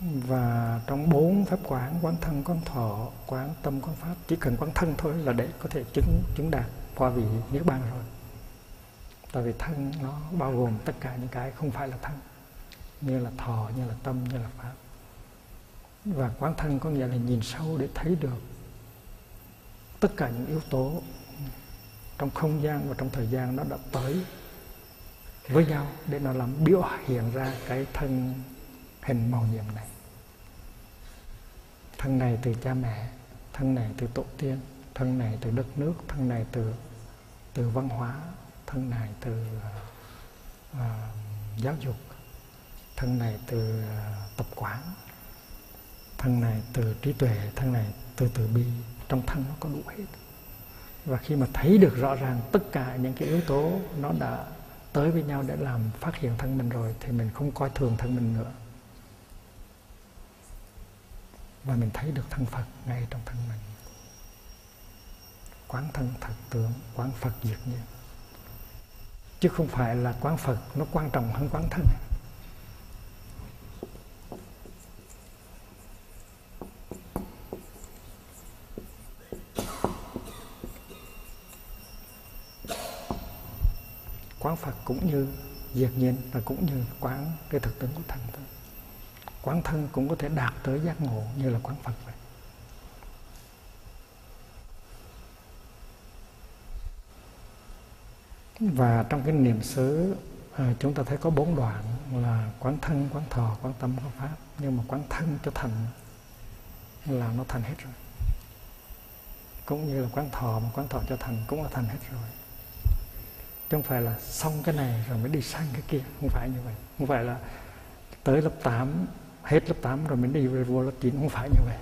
Và trong bốn pháp quán, quán thân, quán thọ, quán tâm, quán pháp, chỉ cần quán thân thôi là để có thể chứng chứng đạt qua vị Niết Bàn rồi. Tại vì thân nó bao gồm tất cả những cái không phải là thân, như là thọ, như là tâm, như là pháp. Và quán thân có nghĩa là nhìn sâu để thấy được tất cả những yếu tố trong không gian và trong thời gian nó đã tới với nhau để nó làm biểu hiện ra cái thân hình màu nhiệm này. Thân này từ cha mẹ, thân này từ tổ tiên, thân này từ đất nước, thân này từ từ văn hóa, thân này từ uh, giáo dục, thân này từ uh, tập quán, thân này từ trí tuệ, thân này từ từ bi. Trong thân nó có đủ hết. Và khi mà thấy được rõ ràng tất cả những cái yếu tố nó đã tới với nhau để làm phát hiện thân mình rồi, thì mình không coi thường thân mình nữa. Và mình thấy được thân Phật ngay trong thân mình. Quán thân thật tướng, quán Phật diệt nhiên. chứ không phải là quán Phật nó quan trọng hơn quán thân. Quán Phật cũng như diệt nhiên và cũng như quán cái thực tướng của thân thôi. Quán thân cũng có thể đạt tới giác ngộ như là quán Phật vậy. Và trong cái niệm xứ à, chúng ta thấy có bốn đoạn là quán thân, quán thọ, quán tâm, quán pháp. Nhưng mà quán thân cho thành là nó thành hết rồi. Cũng như là quán thọ mà quán thọ cho thành cũng là thành hết rồi. Chứ không phải là xong cái này rồi mới đi sang cái kia. Không phải như vậy. Không phải là tới lớp tám, hết lớp tám rồi mới đi vô lớp chín. Không phải như vậy.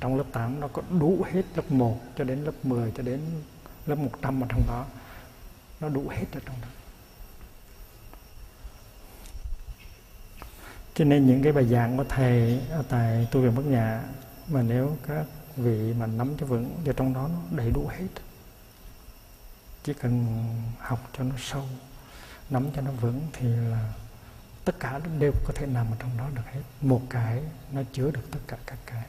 Trong lớp tám nó có đủ hết lớp một cho đến lớp mười, cho đến lớp một trăm ở trong đó. Nó đủ hết ở trong đó. Cho nên những cái bài giảng của Thầy ở tại tu viện Bát Nhã, mà nếu các vị mà nắm cho vững thì trong đó nó đầy đủ hết. Chỉ cần học cho nó sâu, nắm cho nó vững thì là tất cả đều có thể nằm ở trong đó được hết. Một cái nó chứa được tất cả các cái.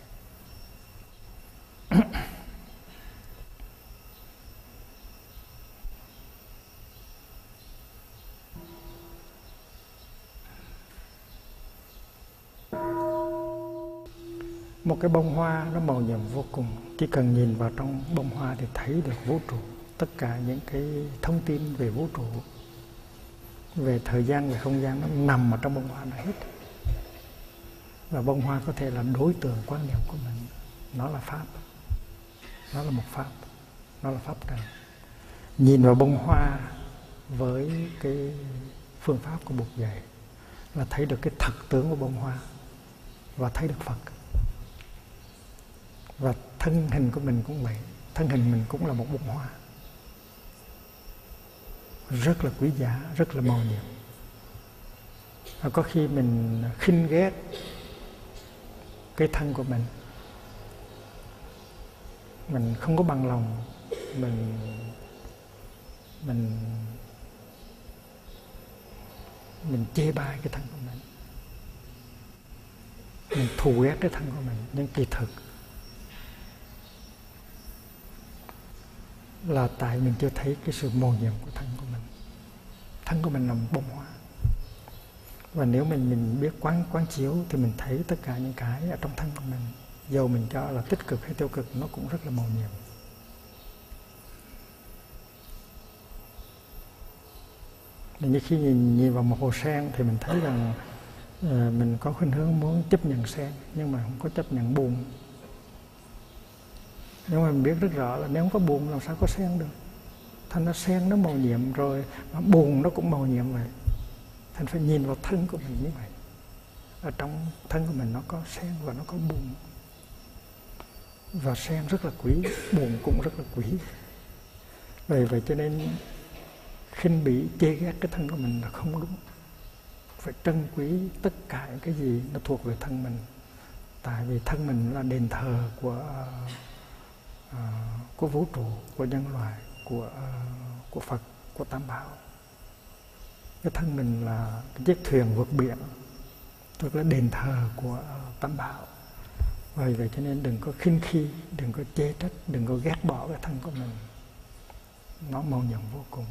Một cái bông hoa nó màu nhiệm vô cùng. Chỉ cần nhìn vào trong bông hoa thì thấy được vũ trụ. Tất cả những cái thông tin về vũ trụ, về thời gian, về không gian nó nằm ở trong bông hoa nó hết. Và bông hoa có thể là đối tượng quan niệm của mình. Nó là Pháp. Nó là một Pháp. Nó là Pháp tràng. Nhìn vào bông hoa với cái phương pháp của Bụt dạy là thấy được cái thật tướng của bông hoa và thấy được Phật. Và thân hình của mình cũng vậy. Thân hình mình cũng là một bông hoa, rất là quý giá, rất là màu nhiệm. Và có khi mình khinh ghét cái thân của mình, mình không có bằng lòng, mình mình mình chê bai cái thân của mình, mình thù ghét cái thân của mình. Nhưng kỳ thực là tại mình chưa thấy cái sự mầu nhiệm của thân của mình. Thân của mình là một bông hoa. Và nếu mình mình biết quán quán chiếu thì mình thấy tất cả những cái ở trong thân của mình, dầu mình cho là tích cực hay tiêu cực, nó cũng rất là mầu nhiệm. Nên như khi nhìn, nhìn vào một hồ sen thì mình thấy rằng uh, mình có khuynh hướng muốn chấp nhận sen, nhưng mà không có chấp nhận buồn. Nhưng mà mình biết rất rõ là nếu không có buồn làm sao có sen được. Thành ra sen nó màu nhiệm rồi, mà buồn nó cũng màu nhiệm vậy. Thành phải nhìn vào thân của mình như vậy. Ở trong thân của mình nó có sen và nó có buồn. Và sen rất là quý, buồn cũng rất là quý. Vậy vậy cho nên khinh bỉ, chê ghét cái thân của mình là không đúng. Phải trân quý tất cả những cái gì nó thuộc về thân mình. Tại vì thân mình là đền thờ của... À, của vũ trụ, của nhân loại, của uh, của Phật, của Tam Bảo. Cái thân mình là cái chiếc thuyền vượt biển, tức là đền thờ của uh, Tam Bảo. Vậy vậy cho nên đừng có khinh khi, đừng có chê trách, đừng có ghét bỏ cái thân của mình. Nó màu nhiệm vô cùng.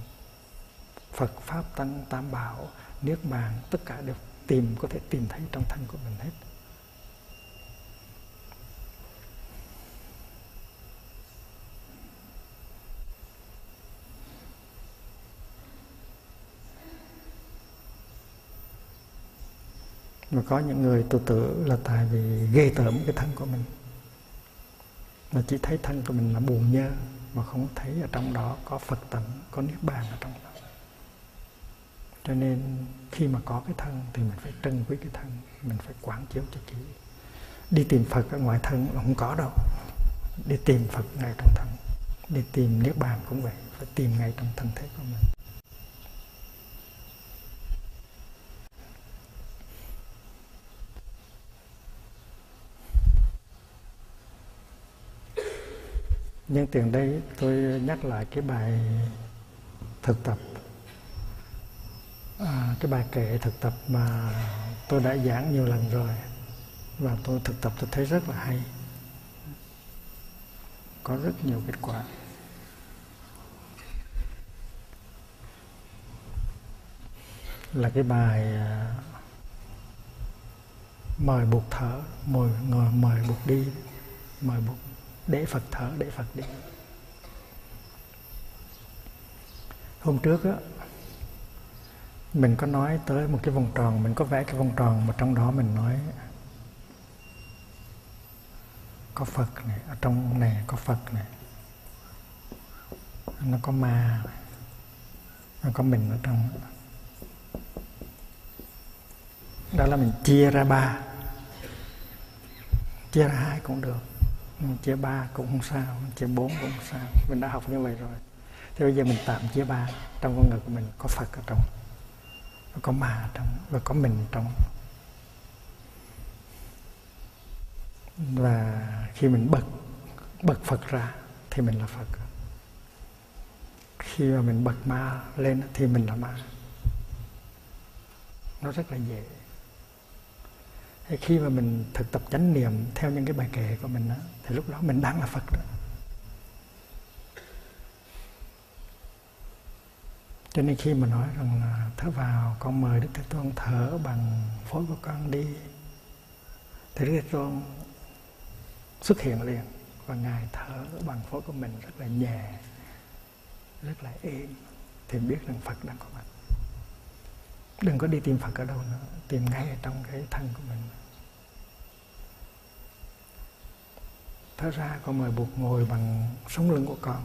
Phật, Pháp, Tăng, Tam Bảo, Niết Bàn, tất cả đều tìm có thể tìm thấy trong thân của mình hết. Mà có những người tự tử là tại vì ghê tởm cái thân của mình, mà chỉ thấy thân của mình là buồn nhơ mà không thấy ở trong đó có Phật tánh, có Niết Bàn ở trong đó. Cho nên khi mà có cái thân thì mình phải trân quý cái thân, mình phải quán chiếu cho kỹ. Đi tìm Phật ở ngoài thân là không có đâu. Đi tìm Phật ngay trong thân, đi tìm Niết Bàn cũng vậy, phải tìm ngay trong thân thể của mình. Nhưng tiền đây tôi nhắc lại cái bài thực tập à, cái bài kệ thực tập mà tôi đã giảng nhiều lần rồi, và tôi thực tập tôi thấy rất là hay, có rất nhiều kết quả. Là cái bài mời Bụt thở, mời ngồi mời Bụt đi, mời Bụt để Phật thở, để Phật đi. Hôm trước á, mình có nói tới một cái vòng tròn, mình có vẽ cái vòng tròn mà trong đó mình nói có Phật này, ở trong này có Phật này, nó có ma này, nó có mình ở trong đó. Đó là mình chia ra ba, chia ra hai cũng được, mình chia ba cũng không sao, mình chia bốn cũng không sao, mình đã học như vậy rồi. Thế bây giờ mình tạm chia ba, trong con người của mình có Phật ở trong, có ma ở trong, và có mình ở trong. Và khi mình bật bật Phật ra thì mình là Phật, khi mà mình bật ma lên thì mình là ma. Nó rất là dễ. Thì khi mà mình thực tập chánh niệm theo những cái bài kệ của mình đó, thì lúc đó mình đang là Phật đó. Cho nên khi mà nói rằng là thở vào, con mời Đức Thế Tôn thở bằng phổi của con đi, thì Đức Thế Tôn xuất hiện liền, và Ngài thở bằng phổi của mình rất là nhẹ, rất là êm, thì biết rằng Phật đang có mặt. Đừng có đi tìm Phật ở đâu nữa, tìm ngay ở trong cái thân của mình. Thở ra con mời Bụt ngồi bằng sống lưng của con,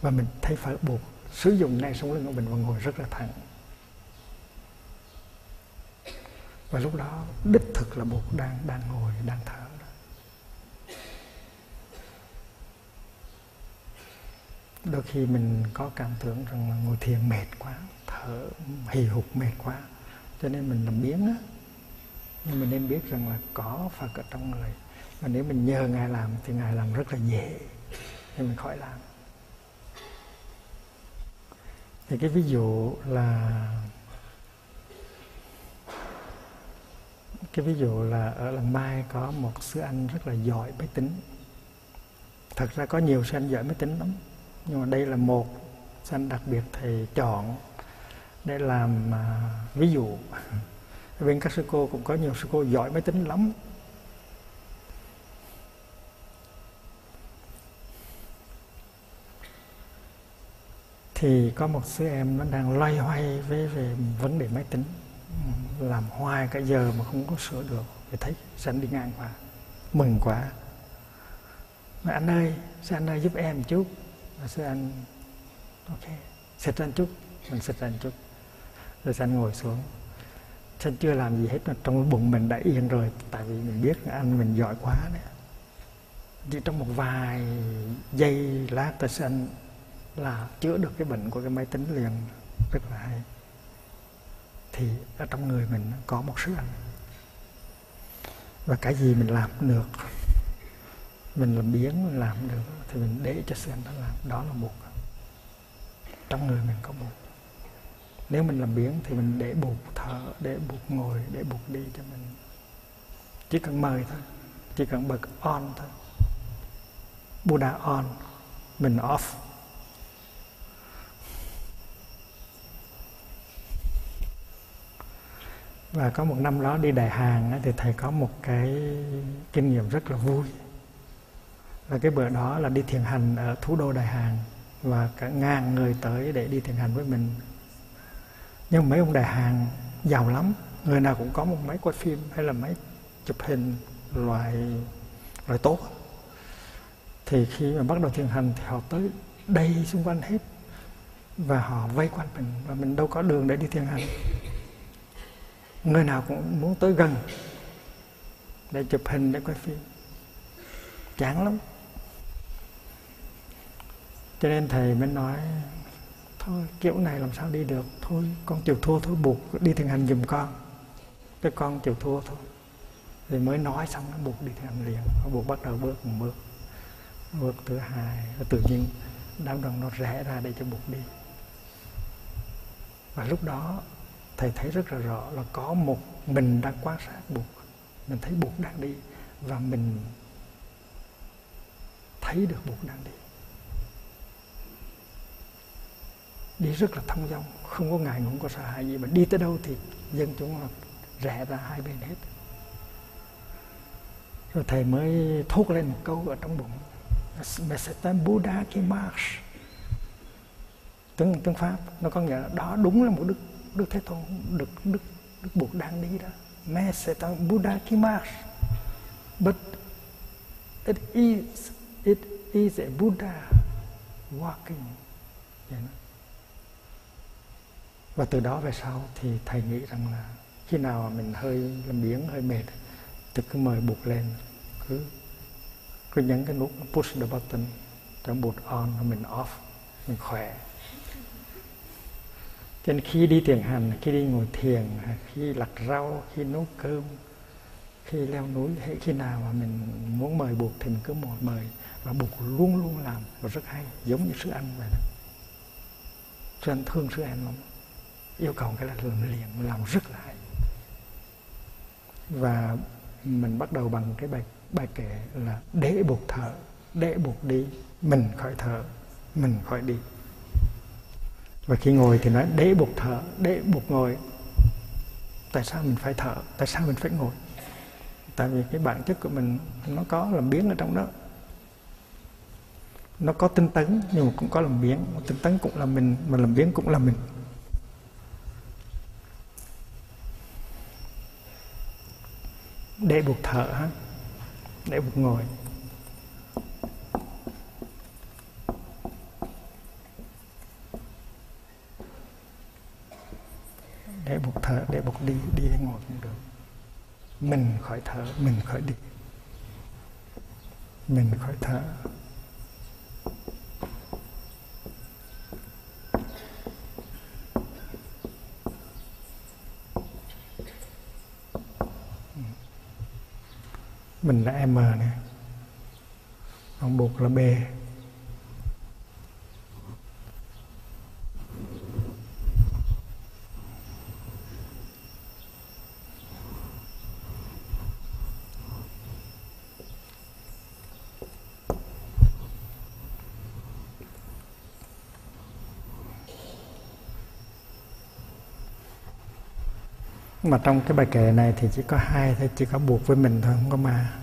và mình thấy phải Bụt sử dụng ngay sống lưng của mình và ngồi rất là thẳng. Và lúc đó đích thực là Bụt đang đang ngồi, đang thở. Đôi khi mình có cảm tưởng rằng là ngồi thiền mệt quá, thở hì hục mệt quá, cho nên mình làm biếng á. Nhưng mình nên biết rằng là có Phật ở trong người, và nếu mình nhờ Ngài làm thì Ngài làm rất là dễ, thì mình khỏi làm. Thì cái ví dụ là cái ví dụ là ở Làng Mai có một sư anh rất là giỏi máy tính. Thật ra có nhiều sư anh giỏi máy tính lắm, nhưng mà đây là một sư anh đặc biệt thầy chọn để làm uh, ví dụ. Ở bên các sư cô cũng có nhiều sư cô giỏi máy tính lắm. Thì có một sư em nó đang loay hoay với về vấn đề máy tính, làm hoài cả giờ mà không có sửa được. Thì thấy sư anh đi ngang qua, mừng quá. Mà anh ơi, sư anh ơi giúp em một chút. Sư anh, ok, xịt ra chút, mình xịt ra chút. Rồi sư anh ngồi xuống. Sư anh chưa làm gì hết, mà trong bụng mình đã yên rồi, tại vì mình biết anh mình giỏi quá đấy. Chỉ trong một vài giây lát, sư anh là chữa được cái bệnh của cái máy tính liền, rất là hay. Thì ở trong người mình có một sư anh, và cái gì mình làm được, mình làm biếng, mình làm được, thì mình để cho sư anh đó làm. Đó là Bụt. Trong người mình có Bụt. Nếu mình làm biếng thì mình để Bụt thở, để Bụt ngồi, để Bụt đi cho mình. Chỉ cần mời thôi, chỉ cần bật on thôi. Buddha on, mình off. Và có một năm đó đi Đại Hàn thì thầy có một cái kinh nghiệm rất là vui. Và cái bữa đó là đi thiền hành ở thủ đô Đại Hàn, và cả ngàn người tới để đi thiền hành với mình. Nhưng mấy ông Đại Hàn giàu lắm, người nào cũng có một máy quay phim hay là máy chụp hình loại loại tốt. Thì khi mà bắt đầu thiền hành thì họ tới đây xung quanh hết, và họ vây quanh mình, và mình đâu có đường để đi thiền hành. Người nào cũng muốn tới gần để chụp hình, để quay phim. Chán lắm. Cho nên thầy mới nói thôi kiểu này làm sao đi được, thôi con chịu thua thôi, Bụt đi thiền hành giùm con, cái con chịu thua thôi. Thì mới nói xong nó Bụt đi thiền hành liền. Bụt bắt đầu bước một bước, bước thứ hai, và tự nhiên đám đông nó rẽ ra để cho Bụt đi. Và lúc đó thầy thấy rất là rõ là có một mình đang quan sát buộc, mình thấy buộc đang đi, và mình thấy được buộc đang đi, đi rất là thông dong, không có ngại ngùng, có sợ hãi gì, mà đi tới đâu thì dân chúng là rẽ ra hai bên hết. Rồi thầy mới thốt lên một câu ở trong bụng, mais c'est un Buddha qui marche, tiếng tiếng Pháp nó có nghĩa là đó đúng là một đức đức Thế Tôn, đức đức đức Bụt đang đi đó. Mais c'est un Buddha qui marche, but it is it is a Buddha walking. Và từ đó về sau thì thầy nghĩ rằng là khi nào mình hơi làm biếng, hơi mệt thì cứ mời Bụt lên, cứ cứ nhấn cái nút push the button cho Bụt on, mình off, mình khỏe. Cho nên khi đi thiền hành, khi đi ngồi thiền, khi lặt rau, khi nấu cơm, khi leo núi, khi nào mà mình muốn mời Bụt thì mình cứ mời, và Bụt luôn luôn làm và rất hay, giống như sư anh vậy đó. Sư anh thương sư em lắm, yêu cầu cái là làm liền, làm rất là hay. Và mình bắt đầu bằng cái bài bài kệ là để Bụt thở, để Bụt đi, mình khỏi thở, mình khỏi đi. Và khi ngồi thì nói để Bụt thở, để Bụt ngồi. Tại sao mình phải thở? Tại sao mình phải ngồi? Tại vì cái bản chất của mình nó có làm biếng ở trong đó. Nó có tinh tấn nhưng mà cũng có làm biếng. Tinh tấn cũng là mình, mà làm biếng cũng là mình. Để Bụt thở ha, để Bụt ngồi. Để Bụt thở, để Bụt đi, đi hay ngồi cũng được. Mình khỏi thở, mình khỏi đi. Mình khỏi thở. Mình là M nè, còn Bụt là B. Mà trong cái bài kệ này thì chỉ có hai thôi, chỉ có Bụt với mình thôi, không có ma.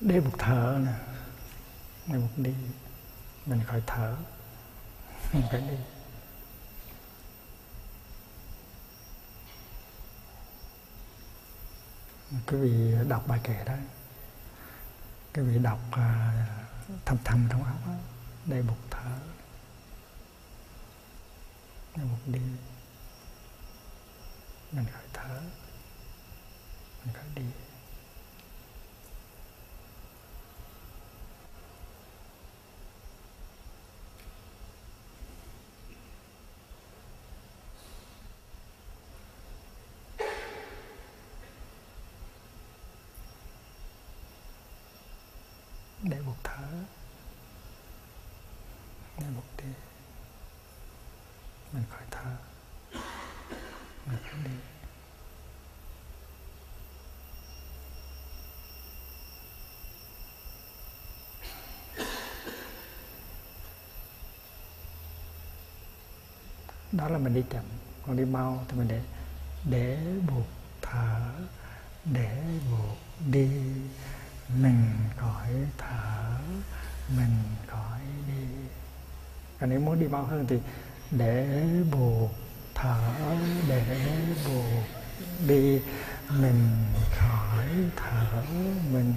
Để Bụt thở nè, để Bụt đi, mình khỏi thở, mình phải đi. Quý vị đọc bài kệ đó, quý vị đọc thầm thầm trong óc đó, để Bụt thở, để Bụt đi, mình khỏi thở, mình khỏi đi. Để Bụt thở, để Bụt đi, mình khỏi thở, mình khỏi đi. Đó là mình đi chậm, còn đi mau thì mình để để Bụt thở, để Bụt đi, mình khỏi thở, mình khỏi đi. Còn nếu muốn đi mau hơn thì để Bụt thở, để Bụt đi, mình khỏi thở, mình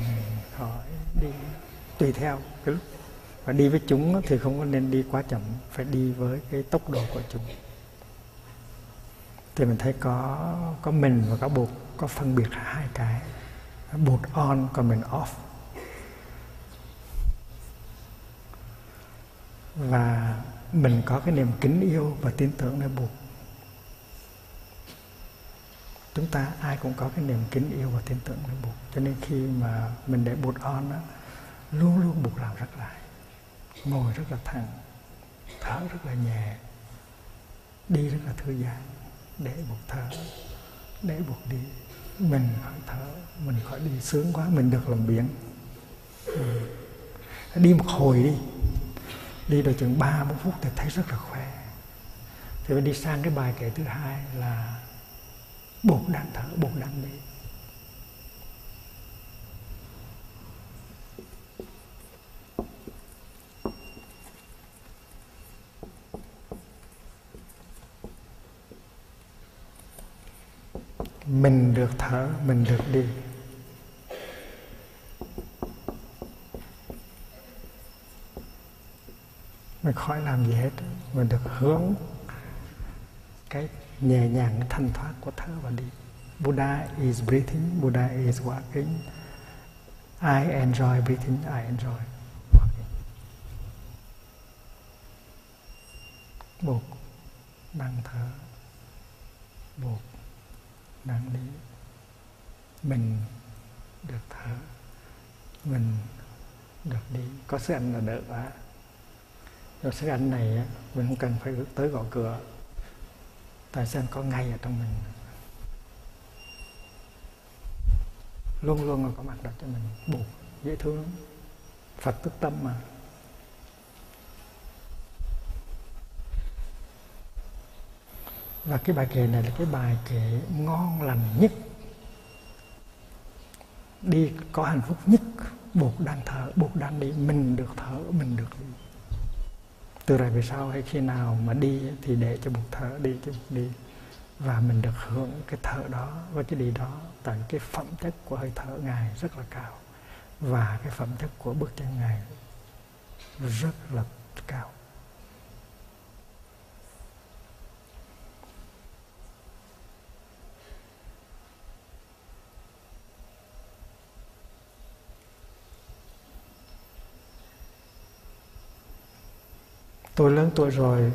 khỏi đi. Tùy theo cái lúc. Và đi với chúng thì không có nên đi quá chậm, phải đi với cái tốc độ của chúng. Thì mình thấy có có mình và có Bụt, có phân biệt hai cái. Bụt on còn mình off. Và mình có cái niềm kính yêu và tin tưởng nơi Bụt. Chúng ta ai cũng có cái niềm kính yêu và tin tưởng nơi Bụt. Cho nên khi mà mình để Bụt on đó, luôn luôn Bụt làm rất lại. Ngồi rất là thẳng, thở rất là nhẹ, đi rất là thư giãn, để buộc thở, để buộc đi, mình khỏi thở, mình khỏi đi sướng quá, mình được lòng biển. Ừ. Đi một hồi đi, đi được chừng ba bốn phút thì thấy rất là khỏe. Thì mình đi sang cái bài kệ thứ hai là buộc đang thở, buộc đang đi. Mình được thở, mình được đi. Mình khỏi làm gì hết, mình được hướng cái nhẹ nhàng, cái thanh thoát của thở và đi. Buddha is breathing, Buddha is walking. I enjoy breathing, I enjoy walking. Buộc đang thở, buộc đang đi, mình được thở, mình được đi. Có sư anh là đỡ quá. Rồi sư anh này mình không cần phải bước tới gõ cửa, tại sư anh có ngay ở trong mình, luôn luôn là có mặt đó cho mình, buộc dễ thương lắm. Phật tức tâm mà. Và cái bài kệ này là cái bài kệ ngon lành nhất, đi có hạnh phúc nhất. Buộc đang thở, buộc đang đi, mình được thở, mình được đi. Từ rồi về sau hay khi nào mà đi thì để cho buộc thở đi, cho buộc đi, và mình được hưởng cái thở đó và cái đi đó. Tại cái phẩm chất của hơi thở Ngài rất là cao, và cái phẩm chất của bước chân Ngài rất là cao. Tôi lớn tuổi rồi,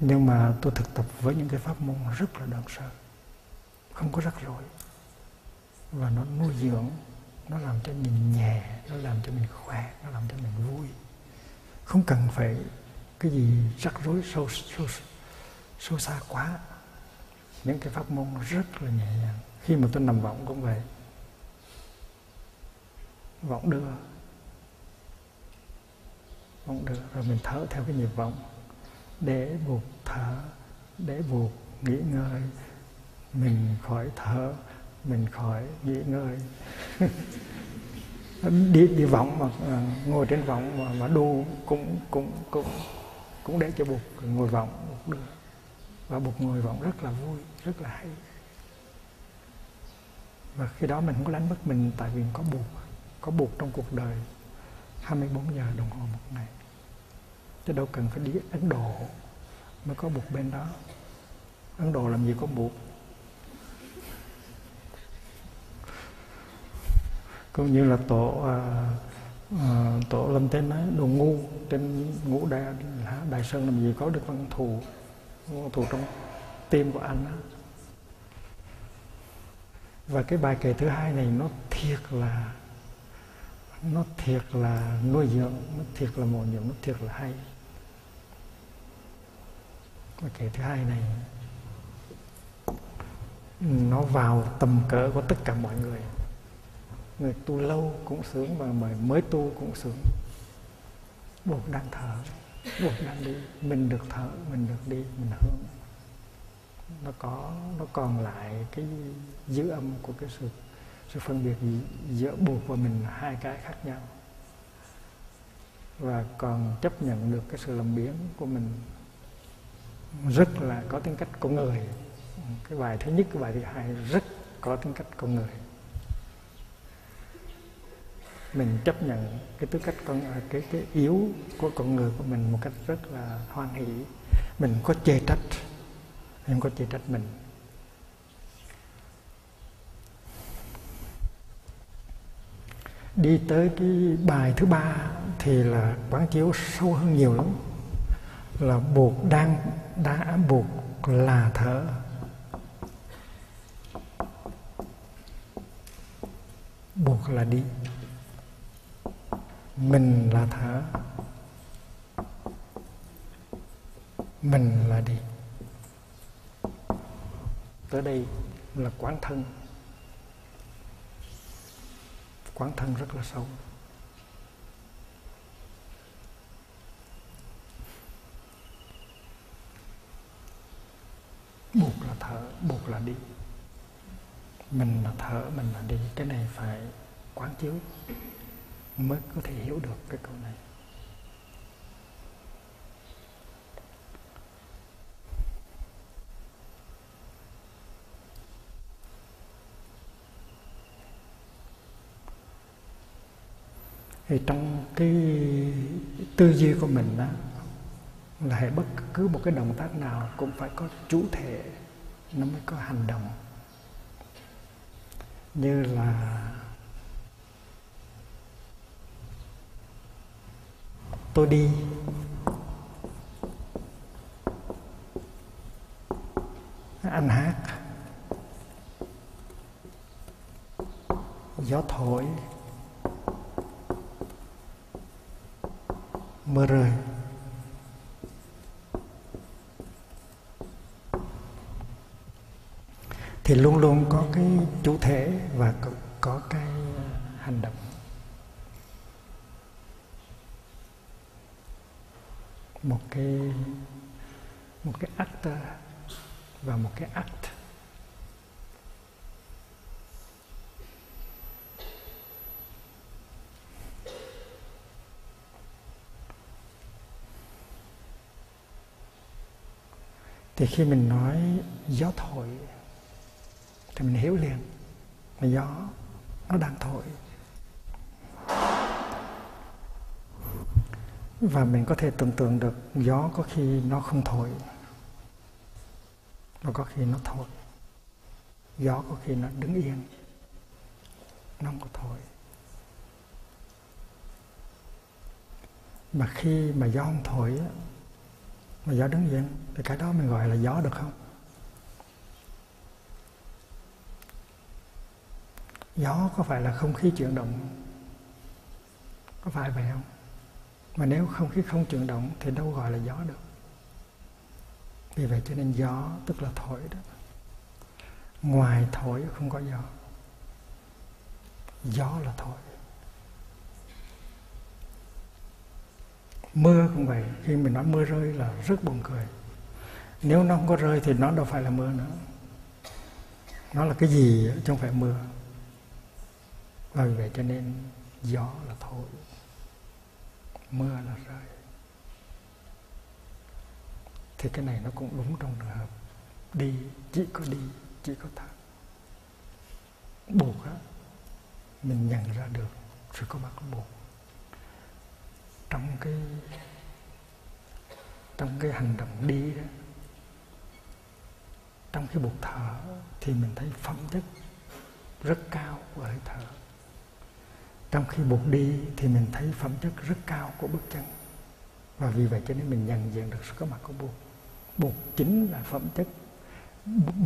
nhưng mà tôi thực tập với những cái pháp môn rất là đơn sơ, không có rắc rối. Và nó nuôi dưỡng, nó làm cho mình nhẹ, nó làm cho mình khỏe, nó làm cho mình vui. Không cần phải cái gì rắc rối sâu, sâu, sâu xa quá. Những cái pháp môn rất là nhẹ nhàng. Khi mà tôi nằm vọng cũng vậy. Vọng đưa. Vọng được, rồi mình thở theo cái nhịp vọng. Để buộc thở, để buộc nghỉ ngơi. Mình khỏi thở, mình khỏi nghỉ ngơi. đi, đi vọng mà, ngồi trên vọng mà, mà đu cũng, cũng, cũng, cũng để cho buộc ngồi vọng được. Và buộc ngồi vọng rất là vui, rất là hay. Và khi đó mình không có đánh mất mình, tại vì có buộc, có buộc trong cuộc đời hai mươi bốn giờ đồng hồ một ngày. Chứ đâu cần phải đi Ấn Độ mới có buộc bên đó. Ấn Độ làm gì có buộc. Cũng như là tổ à, à, tổ Lâm Tên nói đồ ngu trên Ngũ Đài, Đài Sơn làm gì có được văn thù, văn thù trong tim của anh đó. Và cái bài kệ thứ hai này nó thiệt là Nó thiệt là nuôi dưỡng, nó thiệt là bổ dưỡng, nó thiệt là hay. Và kể thứ hai này, nó vào tầm cỡ của tất cả mọi người. Người tu lâu cũng sướng, và người mới tu cũng sướng. Buộc đang thở, buộc đang đi. Mình được thở, mình được đi, mình hưởng. Nó có, nó còn lại cái dư âm của cái sự sự phân biệt giữa buộc và mình, hai cái khác nhau. Và còn chấp nhận được cái sự làm biếng của mình, rất là có tính cách con người. Cái bài thứ nhất, cái bài thứ hai rất có tính cách con người. Mình chấp nhận cái tư cách con cái cái yếu của con người của mình một cách rất là hoan hỷ. Mình không có chê trách, mình không có chê trách mình. Đi tới cái bài thứ ba thì là quán chiếu sâu hơn nhiều lắm, là buộc đang đã buộc là thở, buộc là đi, mình là thở, mình là đi. tới đây là quán thân. Quán thân rất là sâu. Buộc là thở, buộc là đi. Mình là thở, mình là đi. Cái này phải quán chiếu mới có thể hiểu được cái câu này. Thì trong cái tư duy của mình đó, là hãy bất cứ một cái động tác nào cũng phải có chủ thể, nó mới có hành động. Như là tôi đi, anh hát, gió thổi, mưa rơi. Thì luôn luôn có cái chủ thể và có, có cái hành động. Một cái một cái actor và một cái act. Thì khi mình nói gió thổi thì mình hiểu liền là gió nó đang thổi, và mình có thể tưởng tượng được gió có khi nó không thổi, và có khi nó thổi. Gió có khi nó đứng yên, nó không có thổi. Mà khi mà gió không thổi, mà gió đứng yên, thì cái đó mình gọi là gió được không? Gió có phải là không khí chuyển động? Có phải vậy không? Mà nếu không khí không chuyển động thì đâu gọi là gió được. Vì vậy cho nên gió tức là thổi đó. Ngoài thổi không có gió. Gió là thổi. Mưa cũng vậy. Khi mình nói mưa rơi là rất buồn cười. Nếu nó không có rơi thì nó đâu phải là mưa nữa. Nó là cái gì chứ không phải mưa. Và vì vậy cho nên gió là thổi, mưa là rơi. Thì cái này nó cũng đúng trong trường hợp đi, chỉ có đi, chỉ có thở. Buộc á, mình nhận ra được sự có mặt của buộc trong cái trong cái hành động đi đó. Trong cái buộc thở thì mình thấy phẩm chất rất cao của hơi thở. Trong khi buộc đi thì mình thấy phẩm chất rất cao của bước chân. Và vì vậy cho nên mình nhận diện được sự có mặt của buộc. Buộc chính là phẩm chất,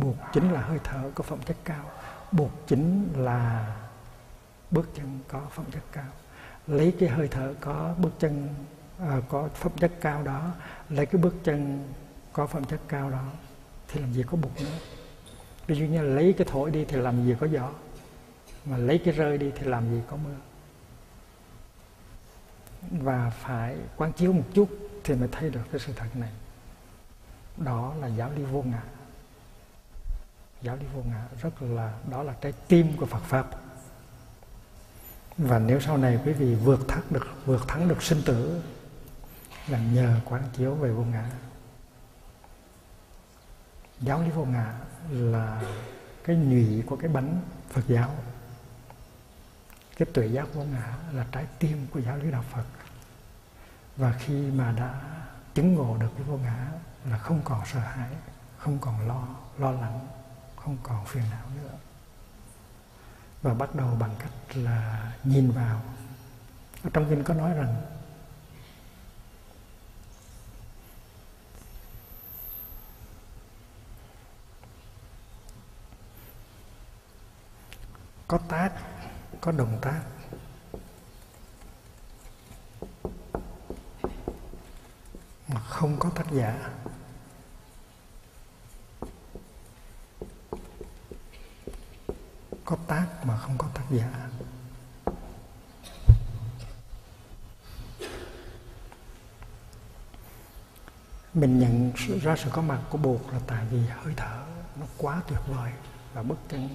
buộc chính là hơi thở có phẩm chất cao, buộc chính là bước chân có phẩm chất cao. Lấy cái hơi thở có bước chân à, có phẩm chất cao đó, lấy cái bước chân có phẩm chất cao đó thì làm gì có buộc nữa. Ví dụ như lấy cái thổi đi thì làm gì có gió, mà lấy cái rơi đi thì làm gì có mưa. Và phải quán chiếu một chút thì mới thấy được cái sự thật này. Đó là giáo lý vô ngã. Giáo lý vô ngã rất là, đó là trái tim của Phật pháp. Và nếu sau này quý vị vượt thắng được vượt thắng được sinh tử là nhờ quán chiếu về vô ngã. Giáo lý vô ngã là cái nhụy của cái bánh Phật giáo. Cái tuệ giác vô ngã là trái tim của giáo lý đạo Phật. Và khi mà đã chứng ngộ được cái vô ngã là không còn sợ hãi, không còn lo, lo lắng, không còn phiền não nữa. Và bắt đầu bằng cách là nhìn vào. Ở trong kinh có nói rằng có tác, có động tác. Mà không có tác giả. tác mà không có tác giả. Mình nhận ra sự có mặt của Bụt là tại vì hơi thở nó quá tuyệt vời và bất cân,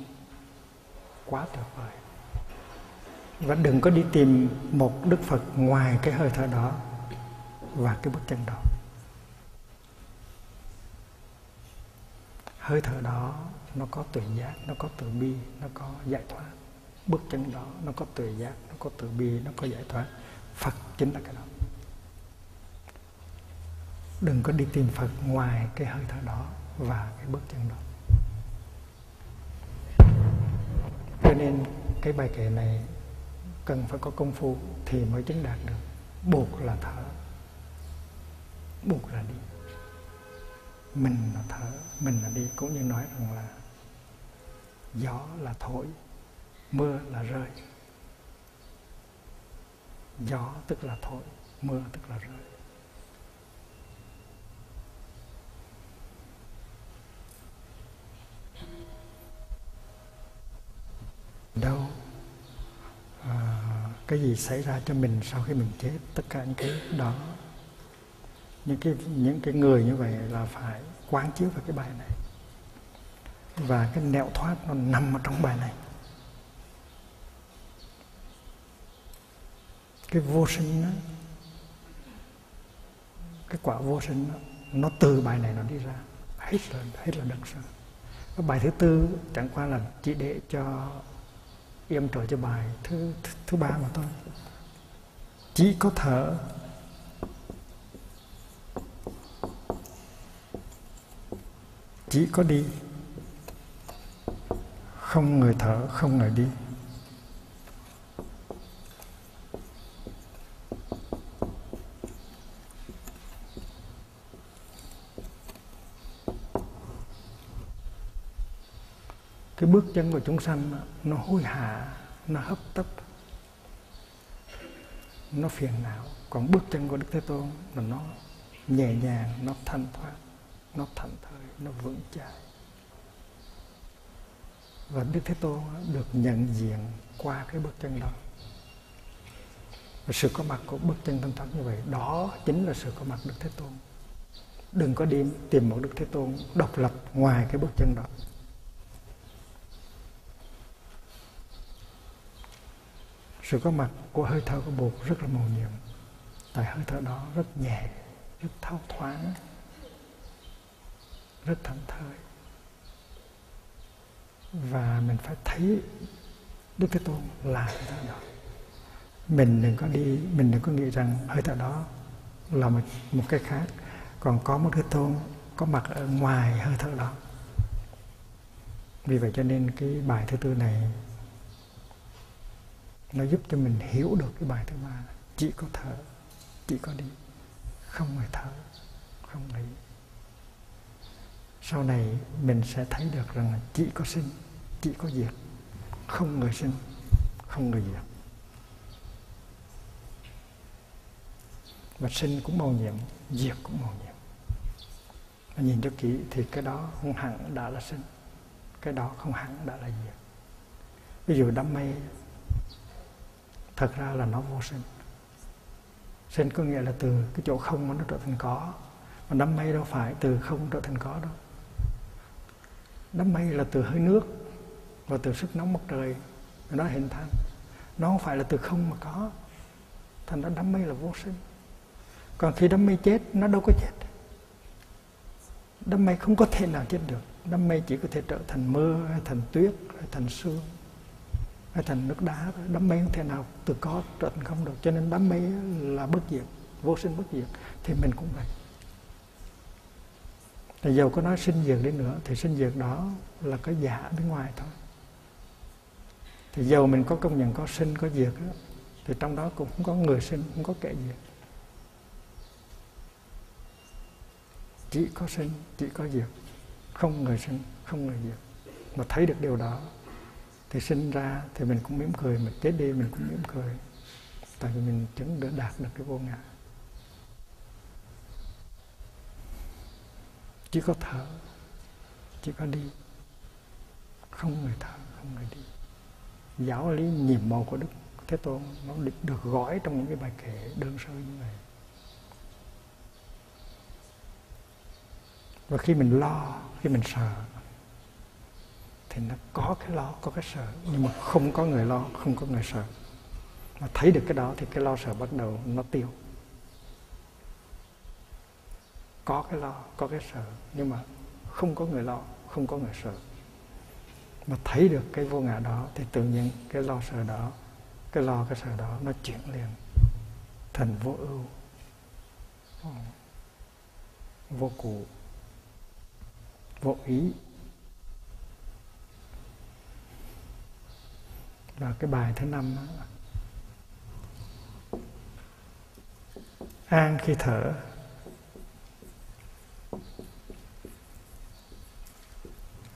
quá tuyệt vời. Và đừng có đi tìm một Đức Phật ngoài cái hơi thở đó và cái bất chân đó. Hơi thở đó nó có tự giác, nó có tự bi, nó có giải thoát. Bước chân đó nó có tự giác, nó có tự bi, nó có giải thoát. Phật chính là cái đó. Đừng có đi tìm Phật ngoài cái hơi thở đó và cái bước chân đó. Cho nên cái bài kệ này cần phải có công phu thì mới chứng đạt được. Buộc là thở, buộc là đi, mình là thở, mình là đi. Cũng như nói rằng là gió là thổi, mưa là rơi. Gió tức là thổi, mưa tức là rơi. Đâu à, cái gì xảy ra cho mình sau khi mình chết, tất cả những cái đó, những cái những cái người như vậy là phải quán chiếu vào cái bài này, và cái nẻo thoát nó nằm ở trong bài này. Cái vô sinh đó, cái quả vô sinh đó, nó từ bài này nó đi ra hết là hết là đằng sau. Cái bài thứ tư chẳng qua là chỉ để cho em trở cho bài thứ, thứ, thứ ba mà thôi. Chỉ có thở, chỉ có đi, không người thở, không người đi. Cái bước chân của chúng sanh nó hối hả, nó hấp tấp, nó phiền não. Còn bước chân của Đức Thế Tôn là nó nhẹ nhàng, nó thanh thoát, nó thảnh thơi, nó vững chãi. Và Đức Thế Tôn được nhận diện qua cái bước chân đó. Và sự có mặt của bước chân thanh thoát như vậy, đó chính là sự có mặt Đức Thế Tôn. Đừng có đi tìm một Đức Thế Tôn độc lập ngoài cái bước chân đó. Sự có mặt của hơi thở của Bụt rất là màu nhiệm. Tại hơi thở đó rất nhẹ, rất thao thoáng, rất thảnh thơi. Và mình phải thấy Đức Thế Tôn là hơi thở đó. Mình đừng có đi, mình đừng có nghĩ rằng hơi thở đó là một, một cái khác. Còn có một Thế Tôn có mặt ở ngoài hơi thở đó. Vì vậy cho nên cái bài thứ tư này nó giúp cho mình hiểu được cái bài thứ ba này. Chỉ có thở, chỉ có đi, không người thở, không nghĩ. Sau này mình sẽ thấy được rằng là chỉ có sinh, chỉ có diệt, không người sinh, không người diệt. Và sinh cũng màu nhiệm, diệt cũng màu nhiệm. Mà nhìn cho kỹ thì cái đó không hẳn đã là sinh, cái đó không hẳn đã là diệt. Ví dụ đám mây thật ra là nó vô sinh. Sinh có nghĩa là từ cái chỗ không mà nó trở thành có. Mà đám mây đâu phải từ không trở thành có đâu. Đám mây là từ hơi nước và từ sức nóng mặt trời nó hình thành. Nó không phải là từ không mà có. Thành ra đám mây là vô sinh. Còn khi đám mây chết, nó đâu có chết. Đám mây không có thể nào chết được. Đám mây chỉ có thể trở thành mưa, hay thành tuyết, hay thành sương, hay thành nước đá. Đám mây không thể nào từ có trở thành không được. Cho nên đám mây là bất diệt, vô sinh bất diệt. Thì mình cũng vậy. Thì dầu có nói sinh diệt đi nữa thì sinh diệt đó là cái giả bên ngoài thôi. Thì dầu mình có công nhận có sinh có diệt đó, thì trong đó cũng không có người sinh, không có kẻ diệt. Chỉ có sinh, chỉ có diệt, không người sinh, không người diệt. Mà thấy được điều đó thì sinh ra thì mình cũng mỉm cười, mà chết đi mình cũng mỉm cười. Tại vì mình chứng đã đạt được cái vô ngã. Chỉ có thở, chỉ có đi, không người thở, không người đi. giáo lý nhiệm màu của Đức Thế Tôn nó được gói trong những cái bài kệ đơn sơ như vậy. Và khi mình lo, khi mình sợ thì nó có cái lo, có cái sợ, nhưng mà không có người lo, không có người sợ. Mà thấy được cái đó thì cái lo sợ bắt đầu nó tiêu. Có cái lo, có cái sợ, nhưng mà không có người lo, không có người sợ. Mà thấy được cái vô ngã đó thì tự nhiên cái lo sợ đó, cái lo cái sợ đó nó chuyển liền thành vô ưu, vô cụ, vô ý. Và cái bài thứ năm đó, an khi thở,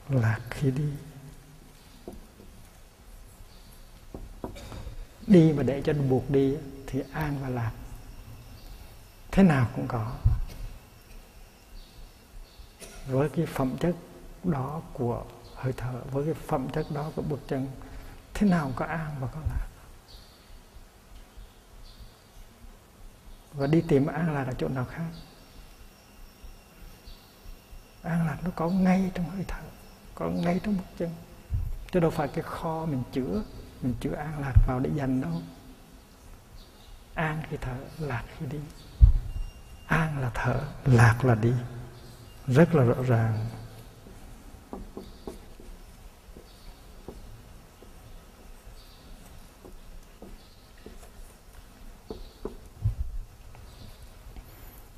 lạc khi đi. Đi mà để cho buộc đi thì an và lạc thế nào cũng có. Với cái phẩm chất đó của hơi thở, với cái phẩm chất đó của bước chân, thế nào cũng có an và có lạc. Và đi tìm an lạc ở chỗ nào khác? An lạc nó có ngay trong hơi thở, có ngay trong bước chân, chứ đâu phải cái kho mình chữa mình chữa an lạc vào để dành đâu. An khi thở, lạc khi đi. An là thở, lạc là đi, rất là rõ ràng.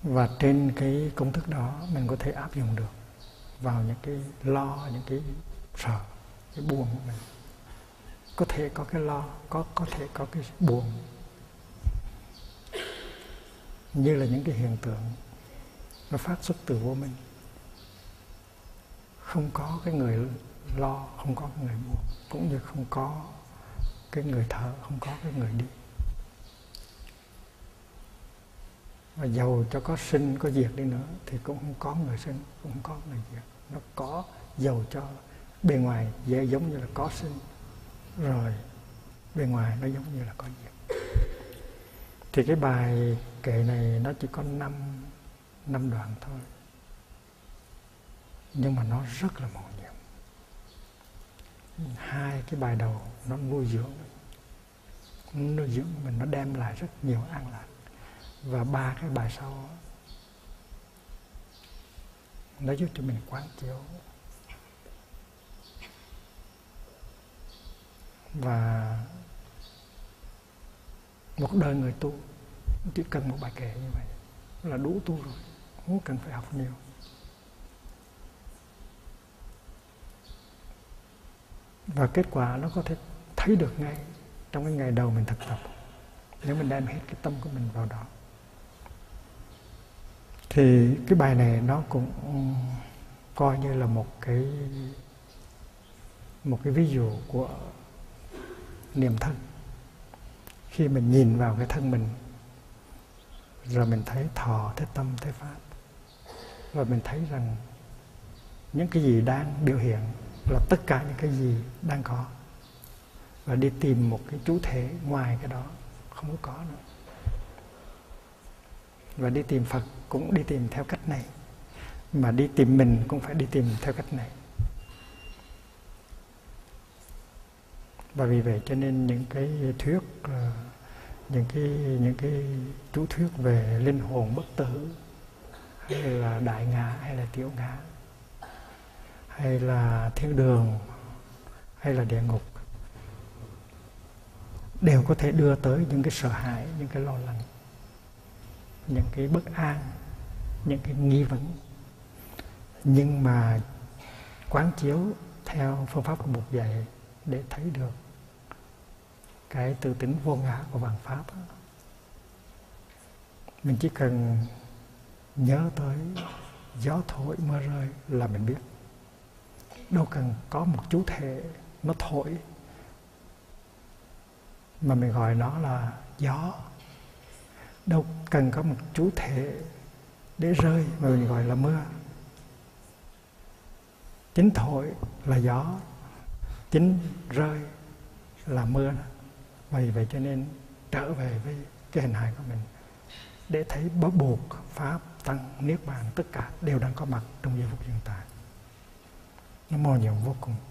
Và trên cái công thức đó mình có thể áp dụng được vào những cái lo, những cái sợ, cái buồn của mình. Có thể có cái lo, có, có thể có cái buồn, như là những cái hiện tượng nó phát xuất từ vô minh. Không có cái người lo, không có cái người buồn, cũng như không có cái người thở, không có cái người đi. Và dầu cho có sinh, có diệt đi nữa thì cũng không có người sinh, cũng không có người diệt. Nó có, dầu cho bề ngoài dễ giống như là có sinh, rồi bên ngoài nó giống như là có diệt. Thì cái bài kệ này nó chỉ có năm năm đoạn thôi, nhưng mà nó rất là mầu nhiệm. Hai cái bài đầu nó nuôi dưỡng mình, nuôi dưỡng mình, nó đem lại rất nhiều an lạc. Và ba cái bài sau nó giúp cho mình quán chiếu và một đời người tu chỉ cần một bài kệ như vậy là đủ tu rồi, không cần phải học nhiều. Và kết quả nó có thể thấy được ngay trong cái ngày đầu mình thực tập, nếu mình đem hết cái tâm của mình vào đó. Thì cái bài này nó cũng coi như là một cái một cái ví dụ của niệm thân. Khi mình nhìn vào cái thân mình rồi mình thấy thọ, thấy tâm, thấy pháp, và mình thấy rằng những cái gì đang biểu hiện là tất cả những cái gì đang có, và đi tìm một cái chủ thể ngoài cái đó không có nữa. Và đi tìm Phật cũng đi tìm theo cách này, mà đi tìm mình cũng phải đi tìm theo cách này. Và vì vậy cho nên những cái thuyết, những cái những cái chú thuyết về linh hồn bất tử, hay là đại ngã, hay là tiểu ngã, hay là thiên đường, hay là địa ngục, đều có thể đưa tới những cái sợ hãi, những cái lo lắng, những cái bất an, những cái nghi vấn. Nhưng mà quán chiếu theo phương pháp của Bụt dạy để thấy được cái tự tính vô ngã của vạn pháp, mình chỉ cần nhớ tới gió thổi mưa rơi là mình biết. Đâu cần có một chủ thể nó thổi mà mình gọi nó là gió, đâu cần có một chủ thể để rơi mà mình gọi là mưa. Chính thổi là gió, chính rơi là mưa. Vì vậy cho nên trở về với cái hình hài của mình để thấy bó buộc, Pháp, Tăng, Niết Bàn, tất cả đều đang có mặt trong giây phút hiện tại. Nó mô nhiệm vô cùng.